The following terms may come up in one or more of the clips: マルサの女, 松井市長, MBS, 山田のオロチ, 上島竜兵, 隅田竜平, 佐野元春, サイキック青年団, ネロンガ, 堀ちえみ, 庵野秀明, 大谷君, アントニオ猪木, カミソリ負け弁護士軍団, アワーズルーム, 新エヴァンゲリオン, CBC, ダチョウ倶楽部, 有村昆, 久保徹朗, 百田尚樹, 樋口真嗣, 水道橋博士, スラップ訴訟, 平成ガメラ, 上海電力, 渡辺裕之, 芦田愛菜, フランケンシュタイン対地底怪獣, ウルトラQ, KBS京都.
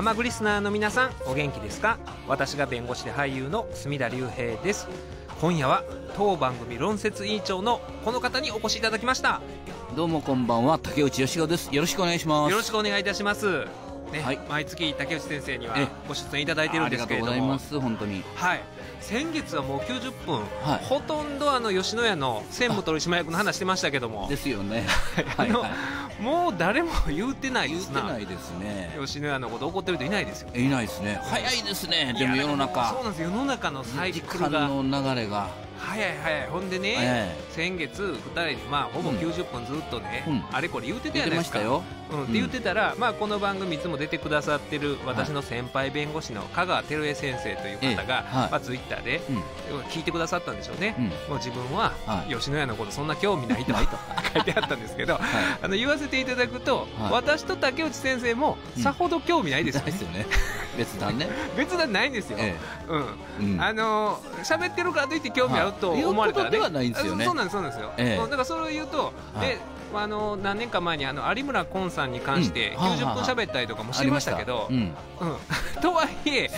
はまぐリスナーの皆さん、お元気ですか？私が弁護士で俳優の隅田竜平です。今夜は当番組論説委員長のこの方にお越しいただきました。どうもこんばんは、竹内義雄です。よろしくお願いします。よろしくお願いいたします、ね。はい、毎月竹内先生にはご出演いただいてるんですけれども、ありがとうございます本当に。はい、先月はもう90分、はい、ほとんど吉野家の専務取締役の話してましたけどもですよねもう誰も言うてないですな。言うてないですね。吉野家のこと怒ってる人いないですよ。いないですね。早いですね。でも世の中、そうなんです。世の中のサイクルが、時間の流れが早い早い。ほんでね、先月2人にほぼ90分ずっとね、あれこれ言うてたじゃないですか。って言ってたら、この番組いつも出てくださってる私の先輩弁護士の香川照江先生という方がツイッターで聞いてくださったんでしょうね。もう自分は吉野家のことそんな興味ないと書いてあったんですけど、言わせていただくと、私と竹内先生もさほど興味ないですよね。別段ね、別段ないんですよ。喋ってるからといって興味あると思われたらね、そうなんですよ。だからそれを言うと、何年か前に有村昆さんに関して90分喋ったりとかもしてましたけど、とはいえ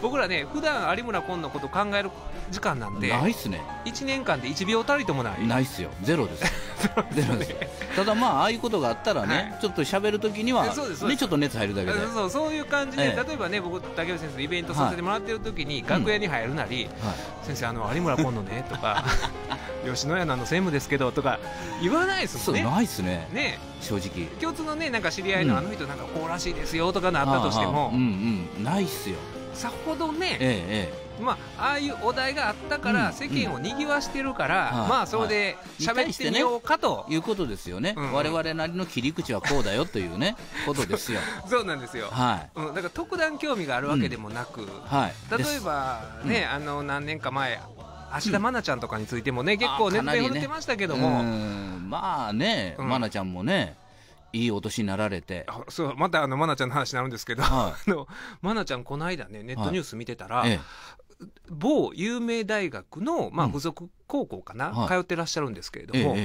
僕らね、普段有村昆のこと考える時間なんてないっすね。1年間で1秒たりともないないっすよ。ゼロです。ただああいうことがあったらね、ちょっと喋るときにはちょっと熱入るだけで、そういう感じで、例えばね、僕竹内先生イベントさせてもらってるときに楽屋に入るなり、先生有村昆のねとか吉野家の専務ですけどとか言わないですもんね。ないですね。正直共通のね、なんか知り合いの人なんかこうらしいですよとかのあったとしても、ないっすよ。さほどね、ああいうお題があったから、世間をにぎわしてるから、それで喋ってみようかということですよね。我々なりの切り口はこうだよというね、ことですよ。そうなんですよ。だから特段興味があるわけでもなく、例えばね、何年か前芦田愛菜ちゃんとかについてもね、結構熱弁を振ってましたけども、まあね、愛菜ちゃんもね、いいお年になられて、そう、また愛菜ちゃんの話になるんですけど、愛菜ちゃんこの間ね、ネットニュース見てたら、某有名大学の付属高校かな、通ってらっしゃるんですけれども、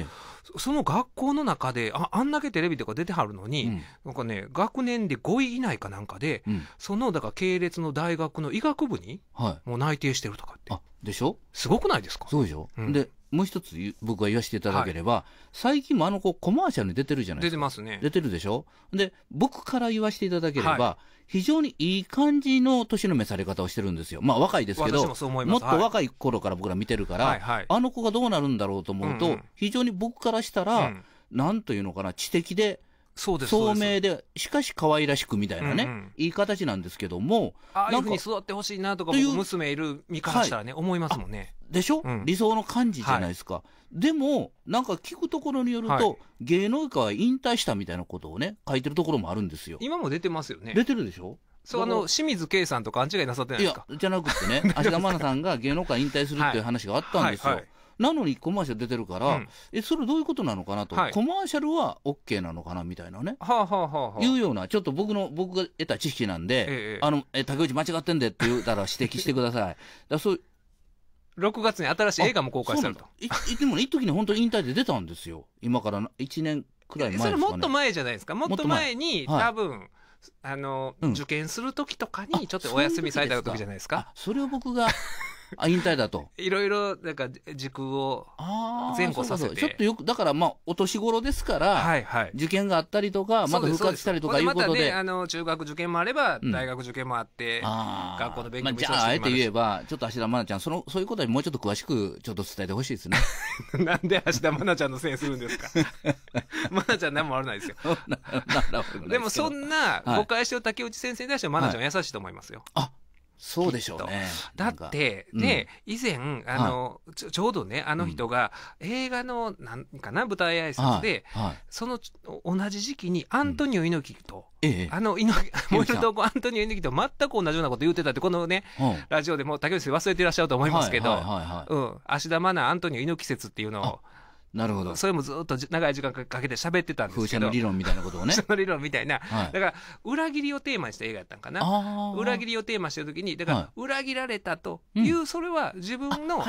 その学校の中であんだけテレビとか出てはるのに、なんかね、学年で5位以内かなんかで、そのだから系列の大学の医学部にもう内定してるとかって。でしょ？すごくないですか？そうでしょ？で、もう一つ僕が言わせていただければ、最近も子コマーシャルに出てるじゃないですか。出てますね。出てるでしょ？で、僕から言わせていただければ、非常にいい感じの年の召され方をしてるんですよ。まあ若いですけど、もっと若い頃から僕ら見てるから、あの子がどうなるんだろうと思うと、非常に僕からしたら、なんというのかな、知的で、聡明で、しかし可愛らしくみたいなね、いい形なんですけども、ああいうふうに育ってほしいなとか、僕娘いる身からしたらね、思いますもんね。でしょ？理想の感じじゃないですか。でも、なんか聞くところによると、芸能界は引退したみたいなことをね、書いてるところもあるんですよ。今も出てますよね。出てるでしょ？そう、清水圭さんとか勘違いなさってないですか？いや、じゃなくてね、芦田愛菜さんが芸能界引退するっていう話があったんですよ。なのにコマーシャル出てるから、それどういうことなのかなと、コマーシャルは OK なのかなみたいなね、いうような、ちょっと僕が得た知識なんで、竹内間違ってんでって言うたら指摘してください。6月に新しい映画も公開されると。でもね、一時に本当に引退で出たんですよ、今から1年くらい前ですかね。それもっと前じゃないですか、もっと前に、多分受験するときとかに、ちょっとお休みされたときじゃないですか。それを僕が引退だと。いろいろ、なんか、時空を前後させて。ちょっとよく、だから、お年頃ですから、受験があったりとか、また復活したりとかいうことで。またね、中学受験もあれば、大学受験もあって、学校の勉強もして。じゃあ、あえて言えば、ちょっと芦田愛菜ちゃん、そういうことにもうちょっと詳しく、ちょっと伝えてほしいですね。なんで芦田愛菜ちゃんのせいにするんですか？愛菜ちゃん何も悪ないですよ。でも、そんな、誤解してる竹内先生に対しては、愛菜ちゃんは優しいと思いますよ。そうでしょうね。だって、ね、以前、ちょうどね、あの人が、映画の、なんかな、舞台挨拶で、その、同じ時期に、アントニオ猪木と、もう一度、アントニオ猪木と全く同じようなこと言ってたって、このね、ラジオでも、竹内さん忘れていらっしゃると思いますけど、芦田愛菜、アントニオ猪木説っていうのを、なるほど。それもずっと長い時間かけて喋ってたんですけど。風車の理論みたいなことをね。風車の理論みたいな。はい、だから、裏切りをテーマにした映画やったんかな。裏切りをテーマしたときに、だから、裏切られたという、はい、それは自分の、うん、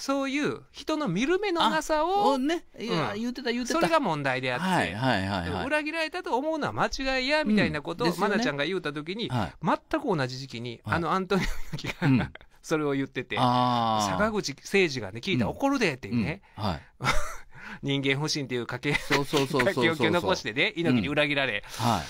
そういう人の見る目のなさを、ね、言ってた言ってた。それが問題であって、裏切られたと思うのは間違いや、みたいなことを、マナちゃんが言うたときに、全く同じ時期に、あのアントニオ猪木が、うん、それを言ってて、坂口誠二がね、聞いたら怒るでっていうね、人間不信っていう賭けを残してね、猪木に裏切られ、だか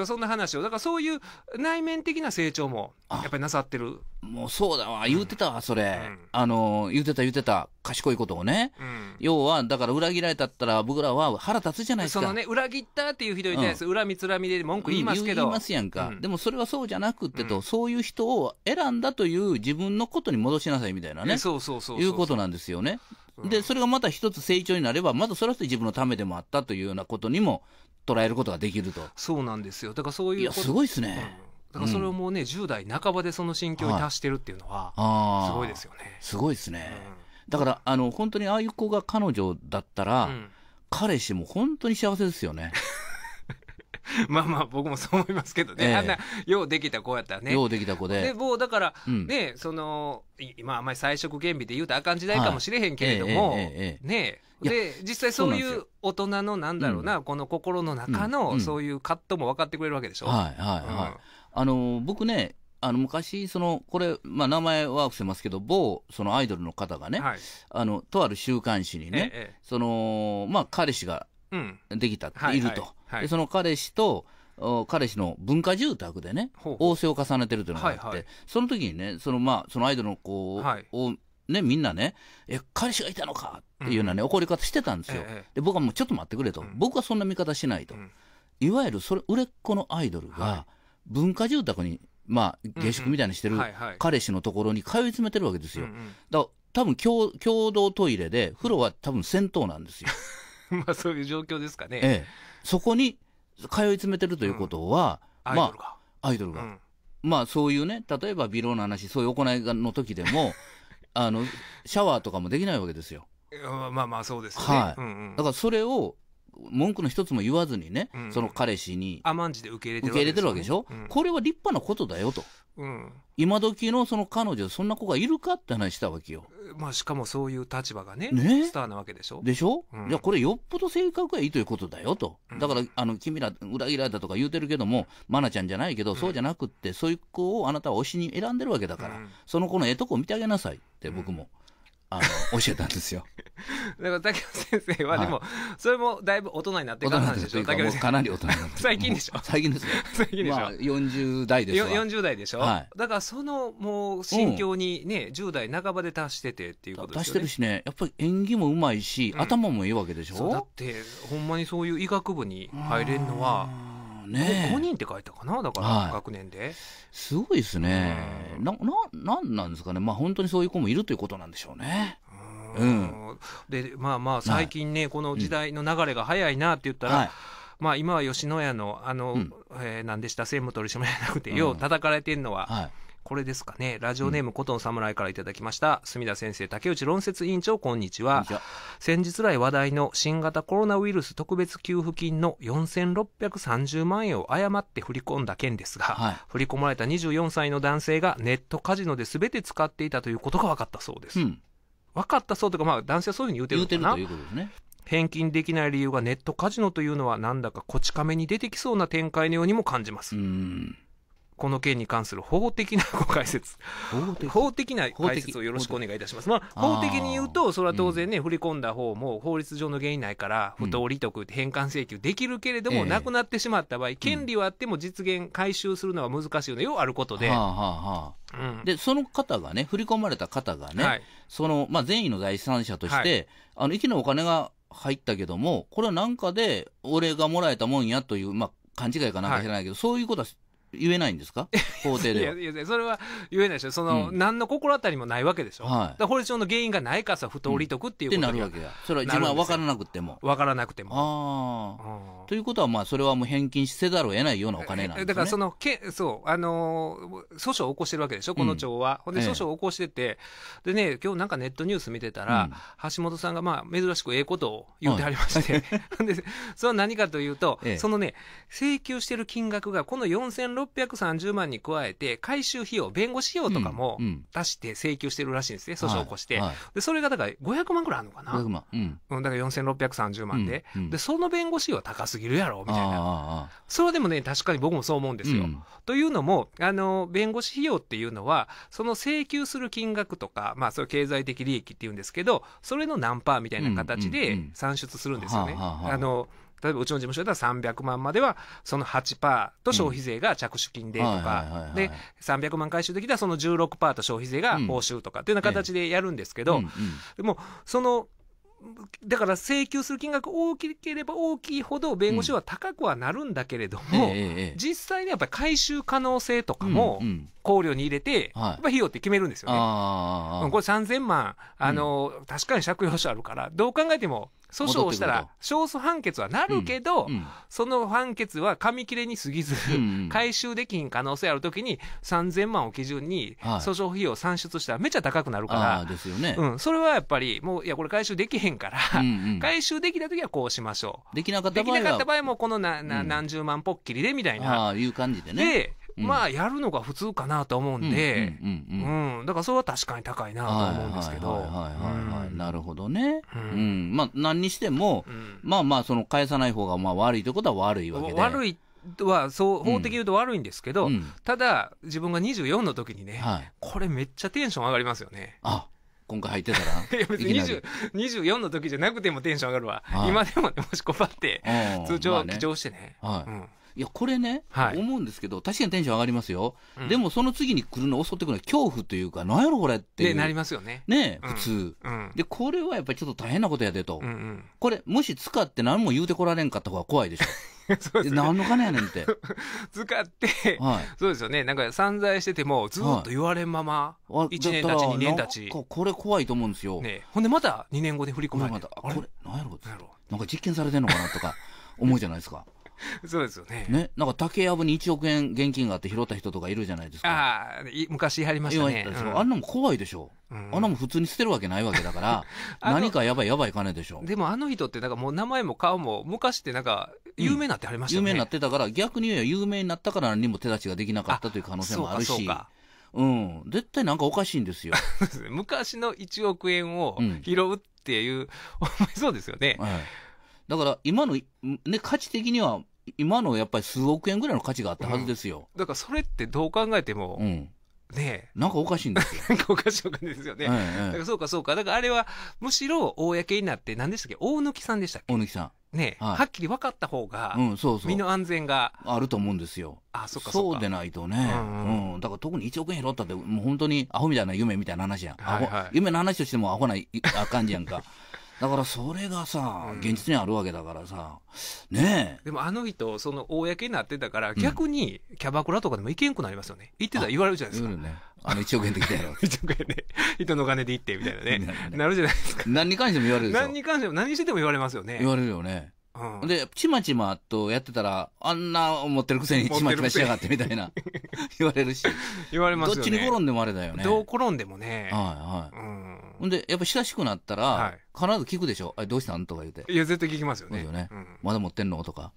らそんな話を、だからそういう内面的な成長も、やっぱりなさってる。もうそうだわ、言ってたわ、それ。言ってた、賢いことをね。要は、だから裏切られたったら、僕らは腹立つじゃないですか。そのね、裏切ったっていう人に対する恨みつらみで文句言いますけど。言いますやんか。でもそれはそうじゃなくってと、そういう人を選んだという自分のことに戻しなさいみたいなね。いうことなんですよね。で、それがまた一つ成長になれば、まずそれは自分のためでもあったというようなことにも捉えることができると。そうなんですよ。だからそういう。いや、すごいですね。だからそれをもうね、10代半ばでその心境に達してるっていうのは、すごいですよね。すごいですね。だから、本当にああいう子が彼女だったら、彼氏も本当に幸せですよね。まあまあ、僕もそう思いますけどね。あんな、ようできた子やったらね。ようできた子で。で、もうだから、ね、その、今あんまり菜食原理で言うとあかん時代かもしれへんけれども、ね、で、実際そういう大人のなんだろうな、この心の中のそういう葛藤も分かってくれるわけでしょ。はいはいはい。僕ね、昔、これ、まあ、名前は伏せますけど、某、アイドルの方がね、はい、とある週刊誌にね、まあ、彼氏ができたっていると。で、その彼氏と、彼氏の文化住宅でね、仰せを重ねてるというのがあって、その時にね、まあ、アイドルの子を、ね、みんなね、彼氏がいたのかっていうようなね、怒り方してたんですよ。で、僕はもうちょっと待ってくれと。僕はそんな見方しないと。いわゆる、売れっ子のアイドルが、文化住宅に、まあ、下宿みたいにしてる彼氏のところに通い詰めてるわけですよ。だから、多分共同トイレで、風呂は多分銭湯なんですよ。まあ、そういう状況ですかね。そこに通い詰めてるということは、まあ、アイドルが。まあ、そういうね、例えば微量の話、そういう行いの時でも、シャワーとかもできないわけですよ。まあまあ、そうですね。だから、それを、文句の一つも言わずにね、その彼氏に甘んじて受け入れてるわけでしょ。これは立派なことだよと。今時のその彼女、そんな子がいるかって話したわけよ。まあしかもそういう立場がね、スターなわけでしょ。でしょ。じゃあこれよっぽど性格がいいということだよと。だから君ら裏切られたとか言うてるけども、マナちゃんじゃないけど、そうじゃなくってそういう子をあなたは推しに選んでるわけだから、その子のええとこを見てあげなさいって僕も。教えたんですよ。だから竹野先生はでも、それもだいぶ大人になってからなんでしょう。竹野先生かなり大人になって最近でしょ。最近ですよ。最近でしょ。まあ40代でしょ。40代でしょ。だからそのもう心境にね、10代半ばで達しててっていうことですよね。達してるしね、やっぱり演技もうまいし、頭もいいわけでしょ。だってほんまにそういう医学部に入れるのは5人って書いたかな、だから学年で。すごいですね。なんですかね。まあ本当にそういう子もいるということなんでしょうね。で、まあまあ最近ね、この時代の流れが早いなって言ったら、まあ今は吉野家の、何でした、専務取締役じゃなくて、よう叩かれてんのは、これですかね。ラジオネーム、コトン侍からいただきました。隅田先生、竹内論説委員長、こんにちは。先日来話題の新型コロナウイルス特別給付金の4630万円を誤って振り込んだ件ですが、振り込まれた24歳の男性がネットカジノで全て使っていたということが分かったそうです。分かったそうというか、まあ男性はそういうふうに言うてるのかな。言うてるということですね。返金できない理由がネットカジノというのはなんだかこち亀に出てきそうな展開のようにも感じます。この件に関する法的なご解説。法的な解説をよろしくお願いいたします。まあ、法的に言うと、それは当然ね、振り込んだ方も法律上の原因ないから、不当利得、返還請求できるけれども、なくなってしまった場合、権利はあっても実現、回収するのは難しいよね、ようあることで。で、その方がね、振り込まれた方がね、まあ、善意の第三者として、いきなりお金が入ったけども、これはなんかで、俺がもらえたもんやという、まあ、勘違いかなんか知らないけど、そういうことは、言えないんですか、法廷で。いやそれは言えないでしょ、その、うん、何の心当たりもないわけでしょ、はい、だから法律上の原因がないからさ、不当利得っていうことになるわけや、それは自分は分からなくても。分からなくても。ああ。ということは、まあ、それはもう返金せざるを得ないようなお金なんですね。だからそのそう、訴訟を起こしてるわけでしょ、この町は。うん、で、訴訟を起こしてて、でね、今日なんかネットニュース見てたら、うん、橋本さんが、まあ、珍しくええことを言ってはりまして、はい、でそれは何かというと、そのね、請求してる金額が、この4630万に加えて、回収費用、弁護士費用とかも足して請求してるらしいんですね、訴訟を起こして、はいはい、でそれがだから500万ぐらいあるのかな、500万、うん、だから4630万で、うんうん、で、その弁護士費用は高すぎるやろみたいな、それはでもね、確かに僕もそう思うんですよ。うん、というのも弁護士費用っていうのは、その請求する金額とか、まあ、それ経済的利益っていうんですけど、それの何パーみたいな形で算出するんですよね。例えばうちの事務所では300万まではその 8% と消費税が着手金でとかで、300万回収できたらその 16% と消費税が報酬とかっていうような形でやるんですけど、でもそのだから請求する金額大きければ大きいほど弁護士は高くはなるんだけれども、実際にやっぱり回収可能性とかも考慮に入れて、やっぱ費用って決めるんですよね。これ3000万確かに借用書あるから、どう考えても訴訟をしたら勝訴判決はなるけど、その判決は紙切れに過ぎず、回収できひん可能性あるときに3000万を基準に訴訟費用を算出したらめっちゃ高くなるから、それはやっぱりもう、いやこれ回収できへんから、回収できたときはこうしましょう、できなかった場合もこの何十万ぽっきりでみたいないう感じでね、まあやるのが普通かなと思うんで、だからそれは確かに高いなと思うんですけど。なるほどね。まあ何にしても、まあまあその返さない方がまあ悪いということは悪いわけで。悪いはそう法的に言うと悪いんですけど、ただ自分が24の時にね、これめっちゃテンション上がりますよね。あ、今回入ってたら。いや別に24の時じゃなくてもテンション上がるわ。今でもね、もしこばって通帳は記帳してね。いやこれね、思うんですけど、確かにテンション上がりますよ、でもその次に来るの、襲ってくるのは恐怖というか、なんやろこれってなりますよね、普通、で、これはやっぱりちょっと大変なことやでと、これ、もし使って何も言うてこられんかった方が怖いでしょ。何の金やねんって使って、そうですよね、なんか散財してても、ずっと言われんまま、1年たち、2年たち、これ怖いと思うんですよ、ほんでまた2年後で振り込まれて、これ、なんやろ、なんか実験されてんのかなとか思うじゃないですか。そうですよね。ね、なんか竹やぶに1億円現金があって拾った人とかいるじゃないですか。ああ、昔やりましたね。あんなも怖いでしょ。あんなも普通に捨てるわけないわけだから、何かやばい金でしょ。でもあの人ってなんかもう名前も顔も昔ってなんか有名になってはりましたね。有名になってたから、逆に言えば有名になったから何も手出しができなかったという可能性もあるし。うん、絶対なんかおかしいんですよ。昔の1億円を拾うっていう思いそうですよね。だから今のね価値的には。今のやっぱり数億円ぐらいの価値があったはずですよ。だからそれってどう考えても、ね、なんかおかしいんですよ。なんかおかしいですよね。だからそうか、だからあれはむしろ公になって、何でしたっけ、大貫さんでしたっけ。大貫さん。ね、はっきり分かった方が、身の安全があると思うんですよ。あ、そうでないとね、だから特に1億円拾ったって、もう本当にアホみたいな夢みたいな話やん。夢の話としてもアホな感じやんか。だからそれがさ、現実にあるわけだからさ、ねえ。でもあの人、その公になってたから、逆にキャバクラとかでも行けんくなりますよね。行ってたら言われるじゃないですか。ね、1億円で来たやろ。1億円で、人の金で行ってみたいなね、なるじゃないですか。何に関しても言われるでしょ。何に関しても、何してても言われますよね。言われるよね。で、ちまちまとやってたら、あんな持ってるくせにちまちましやがってみたいな、言われるし。言われますよね。どっちに転んでもあれだよね。どう転んでもね。はいはい。ほんで、やっぱ親しくなったら、必ず聞くでしょ。あれどうしたんとか言って。いや、絶対聞きますよね。まだ持ってんのとか。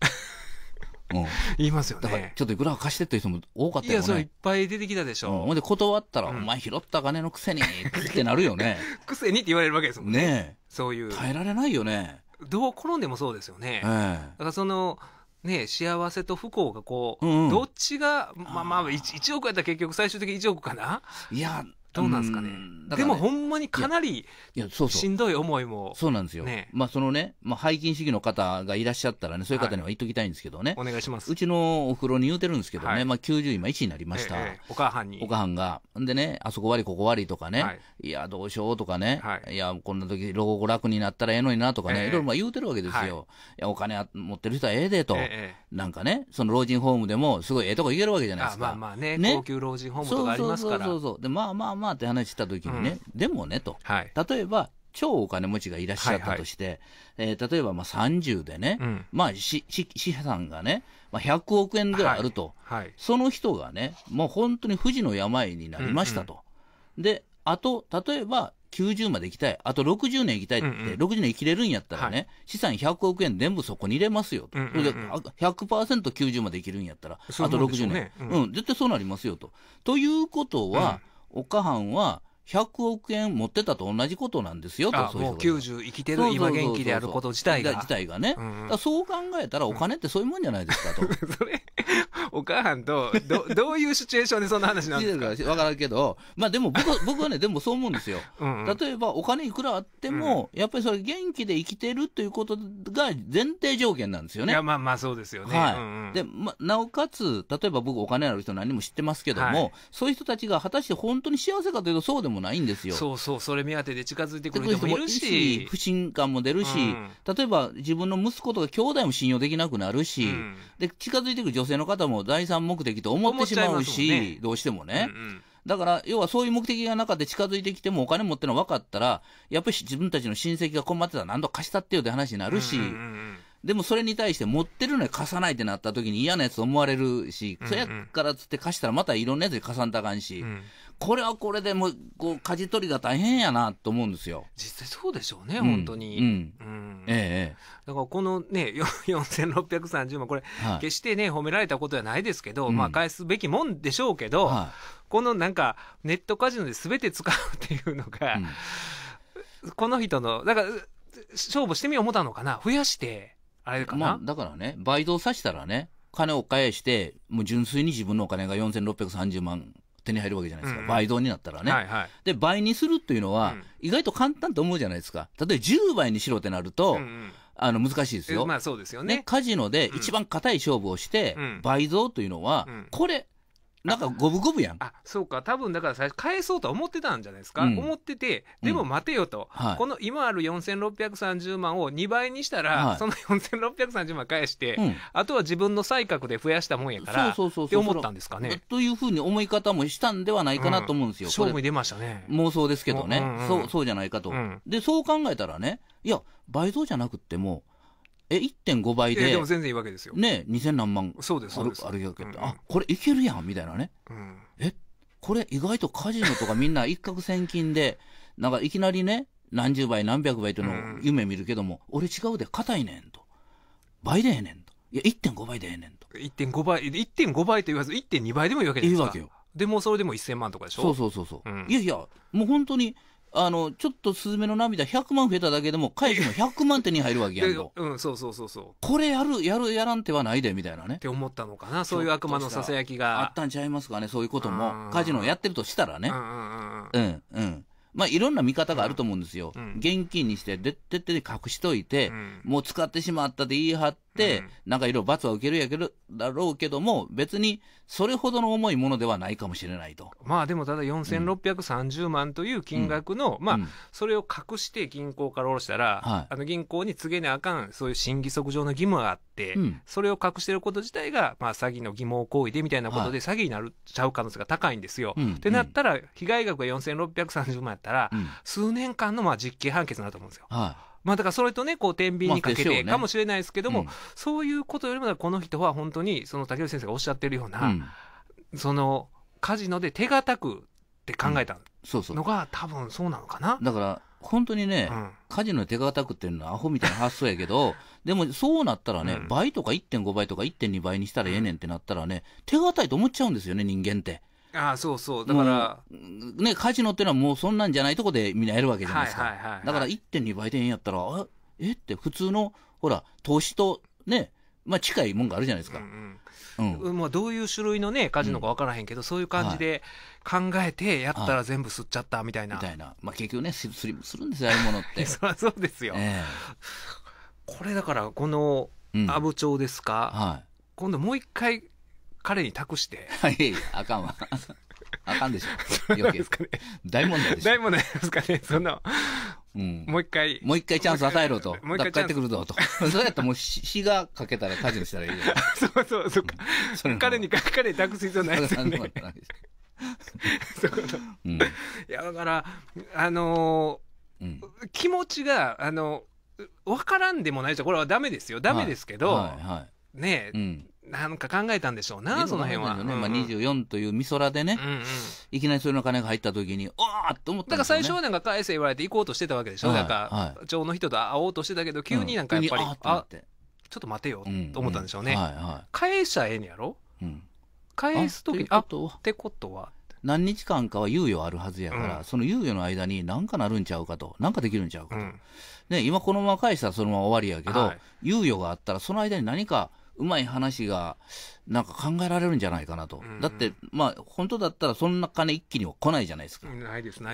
言いますよね。だから、ちょっといくら貸してっていう人も多かったよね。いや、そういっぱい出てきたでしょ。ほんで、断ったら、お前拾った金のくせにってなるよね。くせにって言われるわけですもんね。ねえ。そういう。耐えられないよね。どう転んでもそうですよね。だからその、ね、幸せと不幸がこう、どっちが、まあまあ、1億やったら結局最終的に1億かな。いや、どうなんですかね。でもほんまにかなりしんどい思いも、そうなんですよ。まあそのね、背筋主義の方がいらっしゃったらね、そういう方には言っときたいんですけどね、お願いします。うちのおふくろに言うてるんですけどね、90今1になりました、お母さんに、お母さんがでね、あそこ悪いここ悪いとかね、いやどうしようとかね、いやこんな時老後楽になったらええのになとかね、いろいろ言うてるわけですよ。いやお金持ってる人はええでと、なんかね、その老人ホームでもすごいええとこ行けるわけじゃないですか。まあまあね、高級老人ホームとかありますから。そうそうそうそう。でまあまあまあって話した時にね、でもねと、例えば超お金持ちがいらっしゃったとして、例えばまあ30でね、まあ資産がね、100億円ぐらいあると、その人がね、もう本当に不治の病になりましたと。で、あと例えば90まで生きたい、あと60年生きたいって、60年生きれるんやったらね、資産100億円全部そこに入れますよと、それで 100%90 まで生きるんやったら、あと60年、絶対そうなりますよと。ということは、お母さんは、100億円持ってたと同じことなんですよと。もう90生きてる、今元気であること自体が。自体がね。そう考えたらお金ってそういうもんじゃないですかと。それ、お母さんと、どういうシチュエーションでそんな話なんですかわからんけど、まあでも僕はね、でもそう思うんですよ。例えばお金いくらあっても、やっぱりそれ元気で生きてるということが前提条件なんですよね。いや、まあまあそうですよね。はい。で、なおかつ、例えば僕お金ある人何も知ってますけども、そういう人たちが果たして本当に幸せかというとそうでもないんですよ。そうそう、それ目当てで近づいてくる人もいるし、不信感も出るし、例えば自分の息子とか兄弟も信用できなくなるし、で近づいてくる女性の方も財産目的と思ってしまうし、ね、どうしてもね。だから、要はそういう目的がなかった近づいてきてもお金持ってるの分かったら、やっぱり自分たちの親戚が困ってたら何度貸したってよって話になるし、でもそれに対して持ってるのに貸さないってなった時に嫌なやつと思われるし、そやからつって貸したらまたいろんなやつに貸さんたかんし、これはこれでもう、舵取りが大変やなと思うんですよ。実際そうでしょうね、本当に。だからこのね、4630万、これ、決してね、褒められたことじゃないですけど、まあ返すべきもんでしょうけど、このなんか、ネットカジノで全て使うっていうのが、この人の、だから、勝負してみよう思ったのかな、増やして。あれかな？まあだからね、バイトをさしたらね、金を返して、もう純粋に自分のお金が4630万手に入るわけじゃないですか、バイトになったらね。で、倍にするっていうのは、意外と簡単と思うじゃないですか。例えば10倍にしろってなると、難しいですよ。まあそうですよね。カジノで一番硬い勝負をして、倍増というのは、これ、なんか五分五分やん。あ、そうか。多分だから最初返そうと思ってたんじゃないですか。思ってて、でも待てよと。この今ある4630万を2倍にしたら、その4630万返して、あとは自分の才覚で増やしたもんやから、って思ったんですかね。というふうに思い方もしたんではないかなと思うんですよ。勝負に出ましたね。妄想ですけどね。そうじゃないかと。で、そう考えたらね、いや、倍増じゃなくっても、1.5 倍で、でも全然いいわけですよ。ね、2000何万あるわけって、あ、これいけるやんみたいなね。これ意外とカジノとかみんな一攫千金で、なんかいきなりね、何十倍、何百倍というのを夢見るけども、俺違うで、硬いねんと。倍でええねんと。いや、1.5 倍でええねんと。1.5 倍、1.5 倍と言わず、1.2 倍でもいいわけですか。いいわけよ。でもそれでも1000万とかでしょ。そう。いやいや、もう本当に、ちょっとスズメの涙100万増えただけでも、返しも100万手に入るわけやんと。これやらん手はないで、みたいなね。って思ったのかな、そういう悪魔のささやきが。あったんちゃいますかね、そういうことも。カジノやってるとしたらね。まあ、いろんな見方があると思うんですよ。現金にして、で隠しといて、もう使ってしまったで言い張って、なんかいろいろ罰は受けるやけど、だろうけども、別にそれほどの重いものではないかもしれないと。まあでもただ4630万という金額の、まあ、それを隠して銀行から下ろしたら、銀行に告げなあかん、そういう審議則上の義務があって、それを隠してること自体が、まあ詐欺の疑問行為でみたいなことで詐欺になるちゃう可能性が高いんですよ。ってなったら、被害額が4630万やったら、数年間のまあ実刑判決になると思うんですよ。まあだからそれとね、天秤にかけてかもしれないですけども、そういうことよりもこの人は本当に、その竹内先生がおっしゃってるような、そのカジノで手堅くって考えたのが多分そうなのかな。だから本当にね、カジノで手堅くっていうのはアホみたいな発想やけど、でもそうなったらね、倍とか 1.5 倍とか 1.2 倍にしたらええねんってなったらね、手堅いと思っちゃうんですよね、人間って。そうだからね、カジノってのはもうそんなんじゃないとこでみんなやるわけじゃないですか。だから 1.2 倍で円やったら、えって普通のほら投資とね、まあ、近いもんがあるじゃないですか。どういう種類の、ね、カジノか分からへんけど、うん、そういう感じで考えてやったら全部吸っちゃったみたいな、まあ、結局ねするんですよ、ああいうものってそりゃそうですよ、これだからこの阿武町ですか、今度もう一回彼に託してあかんわあかんでしょ余計ですかね、大問題でしょ、大問題ですかね、そのもう一回チャンス与えろと、もう一回帰ってくるぞと、そうやったらもう日がかけたらカジノしたらいいよ。そうそうそうか。彼に託す必要ないですよね。いやだから気持ちがわからんでもないじゃん、これはダメですよ、ダメですけどねえ。なんか考えたんでしょうな、その辺は。24という美空でね、いきなりそれの金が入った時に、おーっと思ったんですよね。だから最初はなんか返せ言われて行こうとしてたわけでしょ、なんか、町の人と会おうとしてたけど、急になんかやっぱり、あ、ちょっと待てよと思ったんでしょうね。返しちゃええんやろ、返す時に、あってことは。何日間かは猶予あるはずやから、その猶予の間に何かなるんちゃうかと、何かできるんちゃうかと。ね、今このまま返したらそのまま終わりやけど、猶予があったら、その間に何か、うまい話がなんか考えられるんじゃないかなと、だって、まあ、本当だったらそんな金一気には来ないじゃないですか、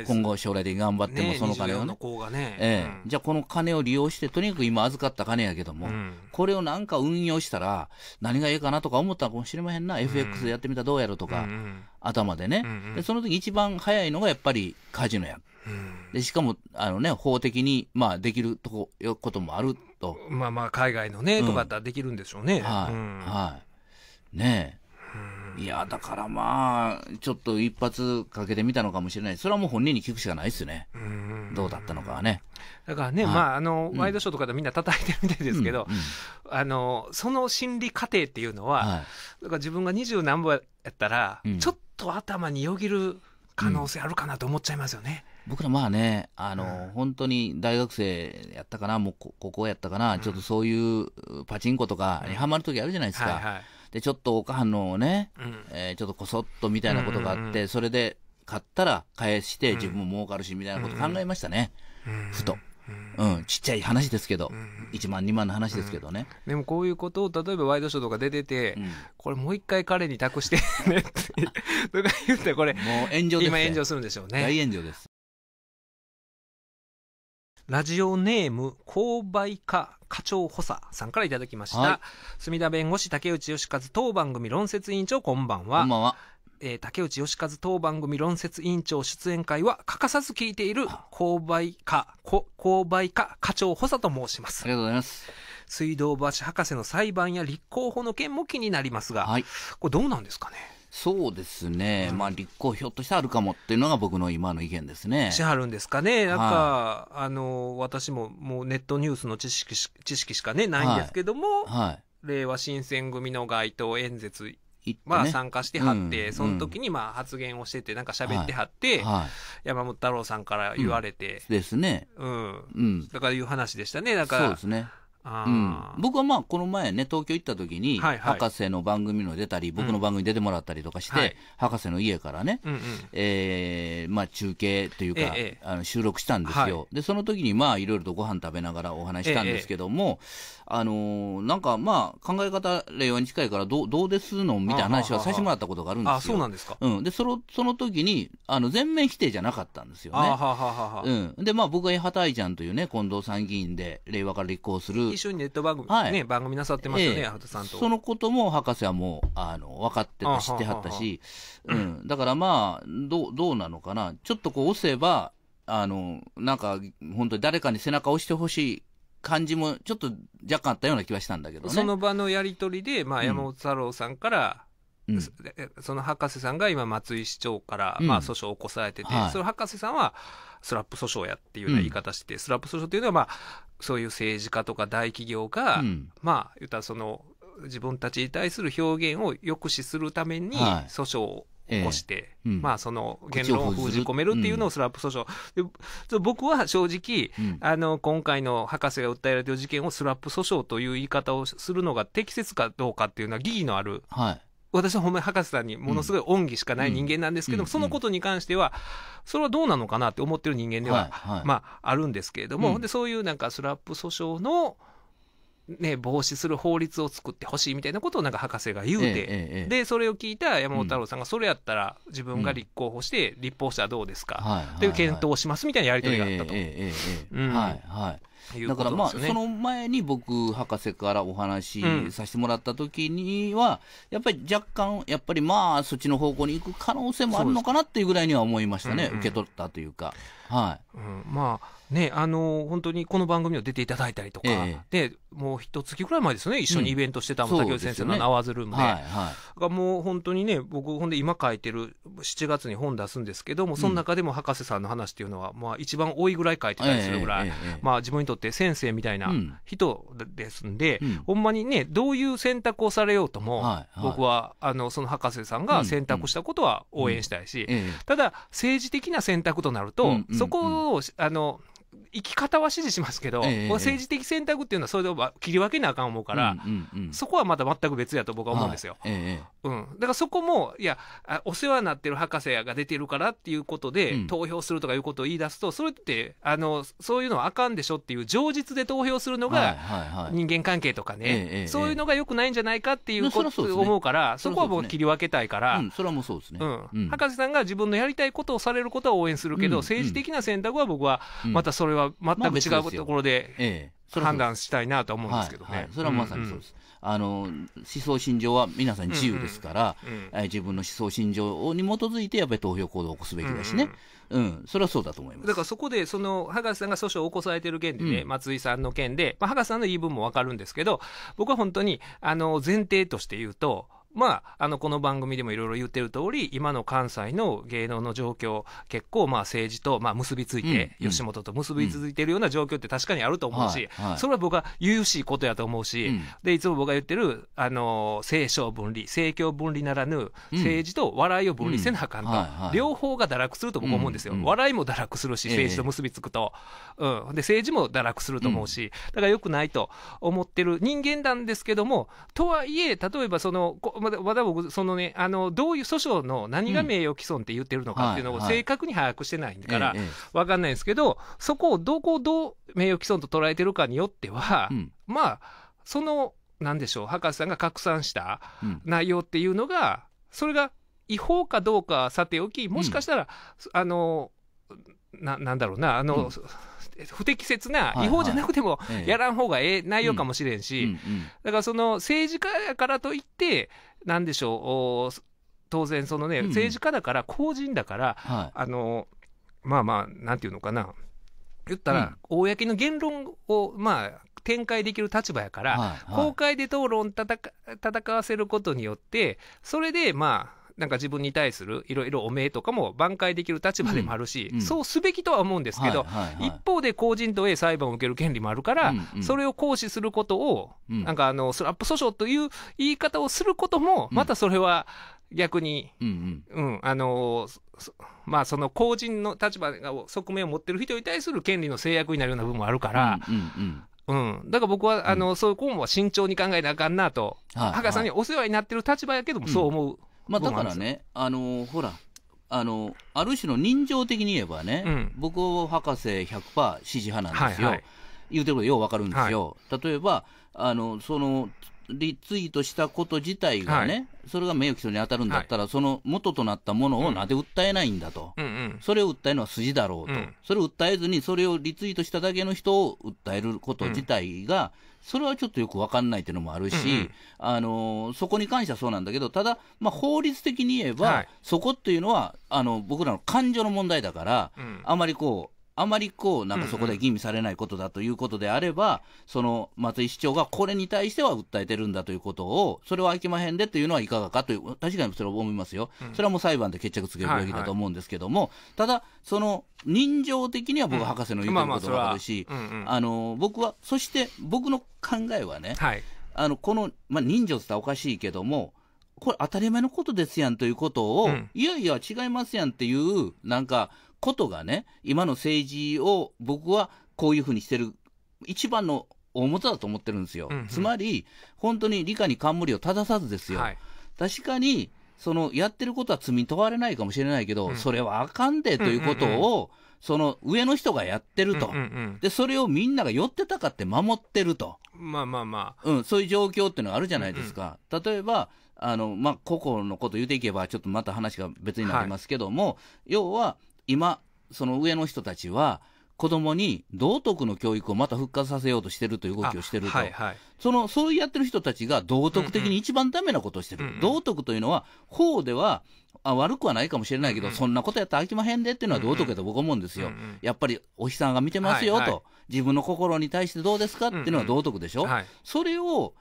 今後、将来的に頑張っても、その金をね、じゃあ、この金を利用して、とにかく今、預かった金やけども、これをなんか運用したら、何がいいかなとか思ったかもしれまへんな、FX でやってみたらどうやろとか、頭でね、その時一番早いのがやっぱりカジノや。でしかも法的に、まあ、できることもあると、まあまあ海外のね、とかだったらできるんでしょうね。ねえ、いやだからまあちょっと一発かけてみたのかもしれない、それはもう本人に聞くしかないですね、どうだったのかはね。だからね、まあワイドショーとかでみんな叩いてるみたいですけど、その心理過程っていうのは、だから自分が20何本やったらちょっと頭によぎる可能性あるかなと思っちゃいますよね。僕らまあね、本当に大学生やったかな、もう高校やったかな、ちょっとそういうパチンコとかにはまるときあるじゃないですか、でちょっとお母さんのね、ちょっとこそっとみたいなことがあって、それで買ったら返して、自分も儲かるしみたいなこと考えましたね、ふと。ちっちゃい話ですけど、1万、2万の話ですけどね。でもこういうことを、例えばワイドショーとか出てて、これ、もう一回彼に託してねって、とか言ったら、これ、今、炎上するんでしょうね。大炎上です。ラジオネーム購買課課長補佐さんからいただきました、墨田弁護士竹内義和当番組論説委員長、こんばんは。こんばんは。竹内義和当番組論説委員長出演会は欠かさず聞いている購買課課長補佐と申します。ありがとうございます。水道橋博士の裁判や立候補の件も気になりますが、これどうなんですかね。そうですね、まあ立候補ひょっとしたらあるかもっていうのが僕の今の意見ですね。しはるんですかね、なんか、私ももうネットニュースの知識しかね、ないんですけども、れいわ新選組の街頭演説は参加してはって、その時にまあ発言をしてて、なんか喋ってはって、山本太郎さんから言われて、ですね、だからいう話でしたね、だから。そうですね。僕はまあこの前ね、東京行った時に博士の番組の出たり、僕の番組に出てもらったりとかして、博士の家からね、まあ中継というか収録したんですよ。でその時にまあいろいろとご飯食べながらお話したんですけども、なんかまあ考え方令和に近いからどうですのみたいな話はさせてもらったことがあるんですよ。あ、そうなんですか。でその時に全面否定じゃなかったんですよね。でまあ僕はハタイちゃんというね、近藤参議院で令和から立候補する、一緒にネット番組、ね、番組なさってますよね、八幡さんと。そのことも博士はもう分かってた、知ってはったし、だからまあどうなのかな、ちょっとこう押せばなんか本当に誰かに背中を押してほしい感じもちょっと若干あったような気はしたんだけどね。その場のやり取りで、まあ、山本太郎さんから、その博士さんが今松井市長からまあ訴訟を起こされてて、その博士さんはスラップ訴訟やっていうような言い方して、スラップ訴訟っていうのはまあそういう政治家とか大企業が、まあ言ったらその自分たちに対する表現を抑止するために訴訟を起こして、まあその言論を封じ込めるっていうのをスラップ訴訟。で僕は正直、今回の博士が訴えられている事件をスラップ訴訟という言い方をするのが適切かどうかっていうのは疑義のある。私はほんまに博士さんにものすごい恩義しかない人間なんですけども、そのことに関してはそれはどうなのかなって思ってる人間ではまああるんですけれども、でそういうなんかスラップ訴訟のね、防止する法律を作ってほしいみたいなことをなんか博士が言うて、でそれを聞いた山本太郎さんが、それやったら自分が立候補して立法したらどうですかっていう検討をしますみたいなやり取りがあったと。だからまあその前に僕博士からお話しさせてもらった時には、やっぱり若干やっぱりまあそっちの方向に行く可能性もあるのかなっていうぐらいには思いましたね、受け取ったというか、はい、まあね、本当にこの番組を出ていただいたりとか、でもう一月くらい前ですね、一緒にイベントしてた竹内先生のアワーズルームで、がもう本当にね、僕ほんで今書いてる7月に本出すんですけども、その中でも博士さんの話っていうのはまあ一番多いぐらい書いてたりするぐらい、まあ自分にとって先生みたいな人ですんで、ほんまにね、どういう選択をされようとも、僕はその博士さんが選択したことは応援したいし、ただ政治的な選択となると、そこを生き方は支持しますけど、政治的選択っていうのはそれで切り分けなあかん思うから、そこはまた全く別やと僕は思うんですよ。だからそこも、いやお世話になってる博士が出てるからっていうことで投票するとかいうことを言い出すと、それってそういうのはあかんでしょっていう情実で投票するのが、人間関係とかね、そういうのが良くないんじゃないかっていうことを思うから、そこは僕切り分けたいから、博士さんが自分のやりたいことをされることは応援するけど、政治的な選択は僕はまたそれは全く違うところで判断したいなと思うんですけどね。それはまさにそうです。思想信条は皆さん自由ですから、自分の思想信条に基づいてやっぱり投票行動を起こすべきだしね。それはそうだと思います。だからそこでその博士さんが訴訟を起こされてる件でね、松井さんの件で、まあ、博士さんの言い分もわかるんですけど、僕は本当に前提として言うと。まあ、この番組でもいろいろ言ってる通り、今の関西の芸能の状況、結構まあ政治とまあ結びついて、吉本と結びついてるような状況って確かにあると思うし、それは僕は由々しいことやと思うし、でいつも僕が言ってる政商分離、政教分離ならぬ政治と笑いを分離せなあかんと、両方が堕落すると僕思うんですよ。笑いも堕落するし、政治と結びつくと、で政治も堕落すると思うし、だからよくないと思ってる人間なんですけども、とはいえ、例えばそのまだ僕そのね、どういう訴訟の何が名誉毀損って言ってるのかっていうのを正確に把握してないから分かんないんですけど、そこをどう名誉毀損と捉えてるかによっては、まあそのなんでしょう、博士さんが拡散した内容っていうのが、それが違法かどうかさておき、もしかしたらなんだろうな、不適切な、違法じゃなくてもやらん方がええ内容かもしれんし、だからその政治家やからといって、なんでしょう、当然、そのね、政治家だから、公人だから、まあまあ、なんていうのかな、言ったら、公の言論を、まあ、展開できる立場やから、公開で討論戦わせることによって、それでまあ、なんか自分に対するいろいろ汚名とかも挽回できる立場でもあるし、そうすべきとは思うんですけど、一方で公人とへ裁判を受ける権利もあるから、それを行使することを、なんかスラップ訴訟という言い方をすることも、またそれは逆に、まあその公人の立場が側面を持ってる人に対する権利の制約になるような部分もあるから。だから僕はそういうことも慎重に考えなあかんなと、博士さんにお世話になってる立場やけども、そう思う。まあだからね、ほら、ある種の人情的に言えばね、僕は博士 100% 支持派なんですよ。言うてることよう分かるんですよ。例えばそのリツイートしたこと自体がね、それが名誉毀損に当たるんだったら、その元となったものをなんで訴えないんだと、それを訴えるのは筋だろうと、それを訴えずに、それをリツイートしただけの人を訴えること自体が、それはちょっとよく分かんないっていうのもあるし、そこに関してはそうなんだけど、ただ、まあ、法律的に言えば、そこっていうのは僕らの感情の問題だから、あまりなんかそこで吟味されないことだということであれば、その松井市長がこれに対しては訴えてるんだということを、それはあきまへんでというのはいかがかという、確かにそれは思いますよ、それはもう裁判で決着つけるべきだと思うんですけども、ただ、その人情的には僕、博士の言うことが分かるし、僕は、そして僕の考えはね、この、まあ、人情って言ったらおかしいけども、これ、当たり前のことですやんということを、いやいや、違いますやんっていう、なんか、ことがね、今の政治を僕はこういうふうにしてる一番の大元だと思ってるんですよ。つまり本当に理科に冠を正さずですよ。確かにそのやってることは罪に問われないかもしれないけど、うん、それはあかんでということを、その上の人がやってると、で、それをみんなが寄ってたかって守ってると、まあまあまあ、そういう状況っていうのがあるじゃないですか、例えば、個々のこと言っていけば、ちょっとまた話が別になりますけども、要は今、その上の人たちは、子供に道徳の教育をまた復活させようとしてるという動きをしてると、そうやってる人たちが道徳的に一番ダメなことをしてる、道徳というのは、法では悪くはないかもしれないけど、そんなことやったらあきまへんでっていうのは道徳やと僕は思うんですよ、やっぱりお日さんが見てますよと、自分の心に対してどうですかっていうのは道徳でしょ、それを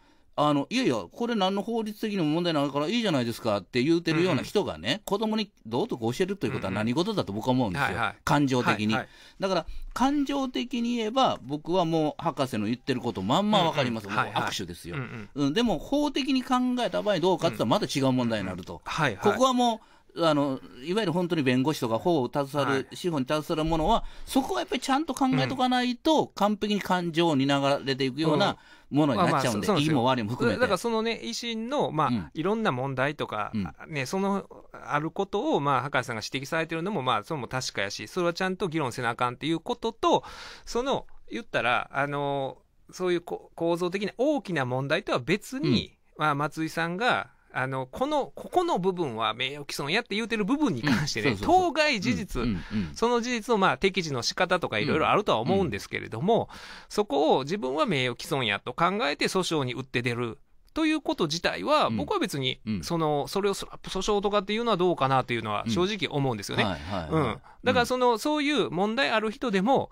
いやいや、これ、何の法律的にも問題ないからいいじゃないですかって言うてるような人がね、子供に道徳を教えるということは何事だと僕は思うんですよ、感情的に。だから、感情的に言えば、僕はもう博士の言ってること、まんま分かります、握手ですよ。でも、法的に考えた場合、どうかって言ったら、まだ違う問題になると。ここはもういわゆる本当に弁護士とか法を携わる、司法に携わるものは、そこはやっぱりちゃんと考えとかないと、完璧に感情に流れていくようなものになっちゃうんで、いいも悪いも含めて。だからそのね、維新の、いろんな問題とか、そのあることを、博士さんが指摘されてるのも、それも確かやし、それはちゃんと議論せなあかんっていうことと、その、言ったら、そういう構造的な大きな問題とは別に、松井さんが、ここの部分は名誉毀損やって言うてる部分に関してね、当該事実、その事実の適時の仕方とかいろいろあるとは思うんですけれども、そこを自分は名誉毀損やと考えて訴訟に打って出るということ自体は、僕は別に、それを訴訟とかっていうのはどうかなというのは正直思うんですよね。だからそういう問題ある人でも、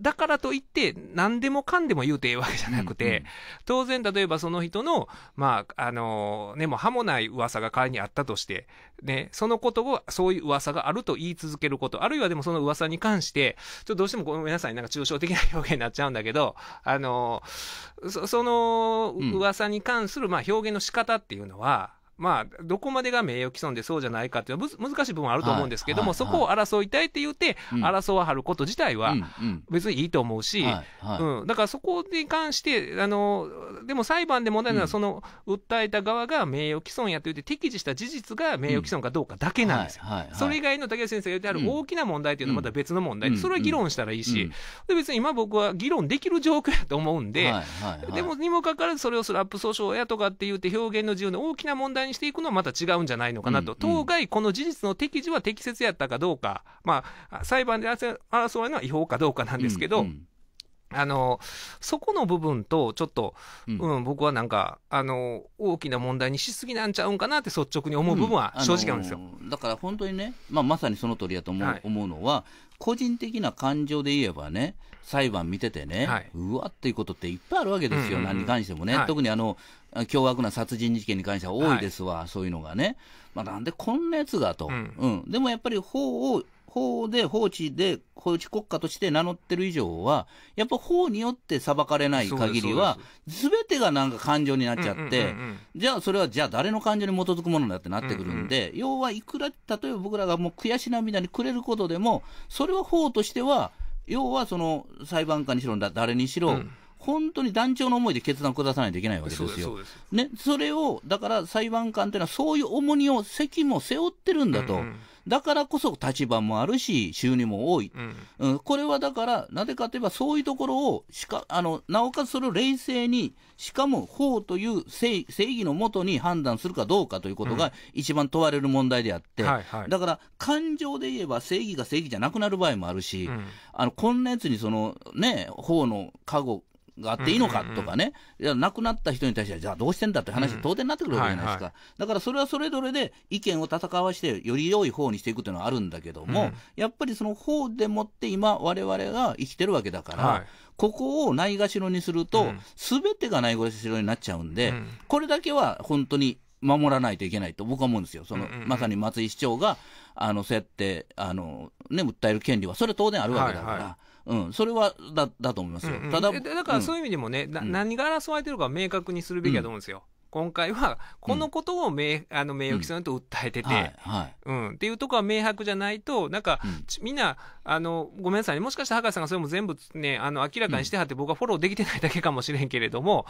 だからといって何でもかんでも言うてええわけじゃなくて、当然例えばその人のもう歯もない噂が仮にあったとして、ね、そのことをそういう噂があると言い続けること、あるいはでもその噂に関してちょっとどうしてもごめんなさい、なんか抽象的な表現になっちゃうんだけど、その噂に関する表現の仕方っていうのは、どこまでが名誉毀損でそうじゃないかっていうのは難しい部分はあると思うんですけども、そこを争いたいって言って、争わはること自体は別にいいと思うし、だからそこに関して、でも裁判で問題なのは、その訴えた側が名誉毀損やと言って、適時した事実が名誉毀損かどうかだけなんですよ。それ以外の竹内先生が言ってある大きな問題というのはまた別の問題で、それは議論したらいいし、別に今、僕は議論できる状況やと思うんで、でもにもかかわらず、それをスラップ訴訟やとかって言って、表現の自由の大きな問題していくのはまた違うんじゃないのかなと、当該この事実の適時は適切やったかどうか、裁判で争われるのは違法かどうかなんですけど、そこの部分とちょっと、僕はなんか大きな問題にしすぎなんちゃうんかなって率直に思う部分は正直なんですよ。だから本当にね、まさにその通りだと思うのは、個人的な感情で言えばね、裁判見ててね、うわっていうことっていっぱいあるわけですよ、何に関してもね、特に凶悪な殺人事件に関しては多いですわ、そういうのがね、なんでこんなやつがと、でもやっぱり法治国家として名乗ってる以上は、やっぱ法によって裁かれない限りは、すべてがなんか感情になっちゃって、じゃあそれは、じゃあ誰の感情に基づくものだってなってくるんで、要はいくら、例えば僕らがもう悔し涙にくれることでも、それは法としては、要はその裁判官にしろ、誰にしろ、本当に断腸の思いで決断を下さないといけないわけですよ。ね、それを、だから裁判官というのはそういう重荷を、責務を背負ってるんだと。だからこそ立場もあるし、収入も多い。これはだから、なぜかといえばそういうところを、なおかつそれを冷静に、しかも法という正義のもとに判断するかどうかということが一番問われる問題であって、だから感情で言えば正義が正義じゃなくなる場合もあるし、こんなやつにその、ね、法の加護、があっていいのかとかね、亡くなった人に対しては、じゃあどうしてんだって話、当然なってくるわけじゃないですか、だからそれはそれぞれで意見を戦わして、より良い方にしていくというのはあるんだけども、やっぱりその法でもって、今、われわれが生きてるわけだから、ここをないがしろにすると、すべてがないがしろになっちゃうんで、これだけは本当に守らないといけないと僕は思うんですよ、そのまさに松井市長が、そうやって訴える権利は、それ当然あるわけだから。それはだと思いますよ。だからそういう意味でもね、何が争われてるか明確にするべきだと思うんですよ。今回はこのことを名誉毀損と訴えててっていうところは明白じゃないと、なんか、うん、みんなごめんなさいね、もしかしたら博士さんがそれも全部、ね、明らかにしてはって、うん、僕はフォローできてないだけかもしれんけれども、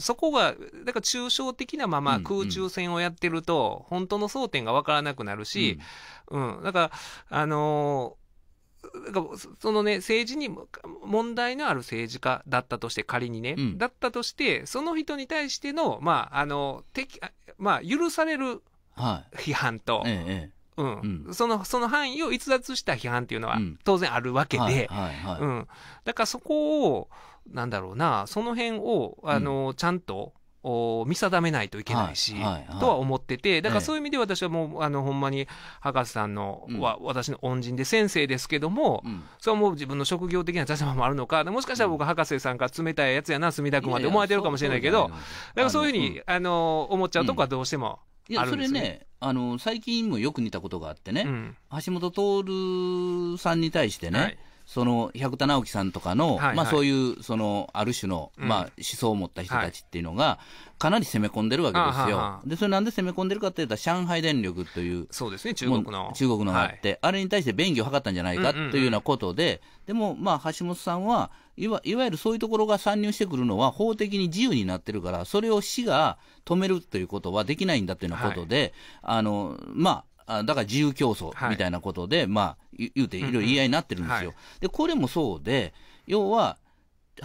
そこがだから抽象的なまま空中戦をやってると、うん、本当の争点が分からなくなるし、うん、だからそのね、政治に問題のある政治家だったとして、仮にね、うん、だったとして、その人に対しての、許される批判と、その範囲を逸脱した批判っていうのは、当然あるわけで、だからそこを、なんだろうな、その辺をちゃんと見定めないといけないし、とは思ってて、だからそういう意味で私はもう、ほんまに、博士さんのは、私の恩人で先生ですけども、それはもう自分の職業的な立場もあるのか、もしかしたら僕、博士さんが冷たいやつやな、墨田君まで思われてるかもしれないけど、だからそういうふうに、思っちゃうとこはどうしてもあるんですよね。いや、それね、最近もよく似たことがあってね、橋本徹さんに対してね、その百田尚樹さんとかの、まあそういう、そのある種のまあ思想を持った人たちっていうのが、かなり攻め込んでるわけですよ。で、それなんで攻め込んでるかって言ったら、上海電力という、そうですね、中国のがあって、あれに対して便宜を図ったんじゃないかというようなことで、でもまあ橋本さんは、いわゆるそういうところが参入してくるのは法的に自由になってるから、それを市が止めるということはできないんだというようなことで、まあ、だから自由競争みたいなことで、はい、まあ、言うて、いろいろ言い合いになってるんですよ。はい、で、これもそうで、要は、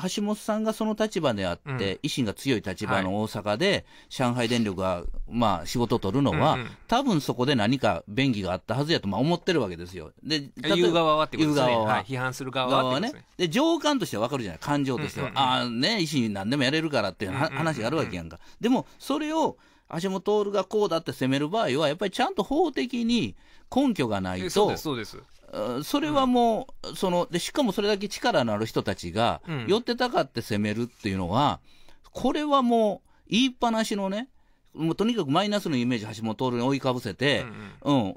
橋本さんがその立場であって、うん、維新が強い立場の大阪で、はい、上海電力が、まあ、仕事を取るのは、うん、多分そこで何か便宜があったはずやと、まあ、思ってるわけですよ。で、言う側はってことですね。言う側は。はい、批判する側はね。で、情感としてはわかるじゃない、感情としては。ああ、ね、維新何でもやれるからっていう話があるわけやんか。でも、それを、橋本徹がこうだって責める場合は、やっぱりちゃんと法的に根拠がないと、それはもう、うん、しかもそれだけ力のある人たちが、寄ってたかって責めるっていうのは、これはもう、言いっぱなしのね、もうとにかくマイナスのイメージ、橋本徹に追いかぶせて、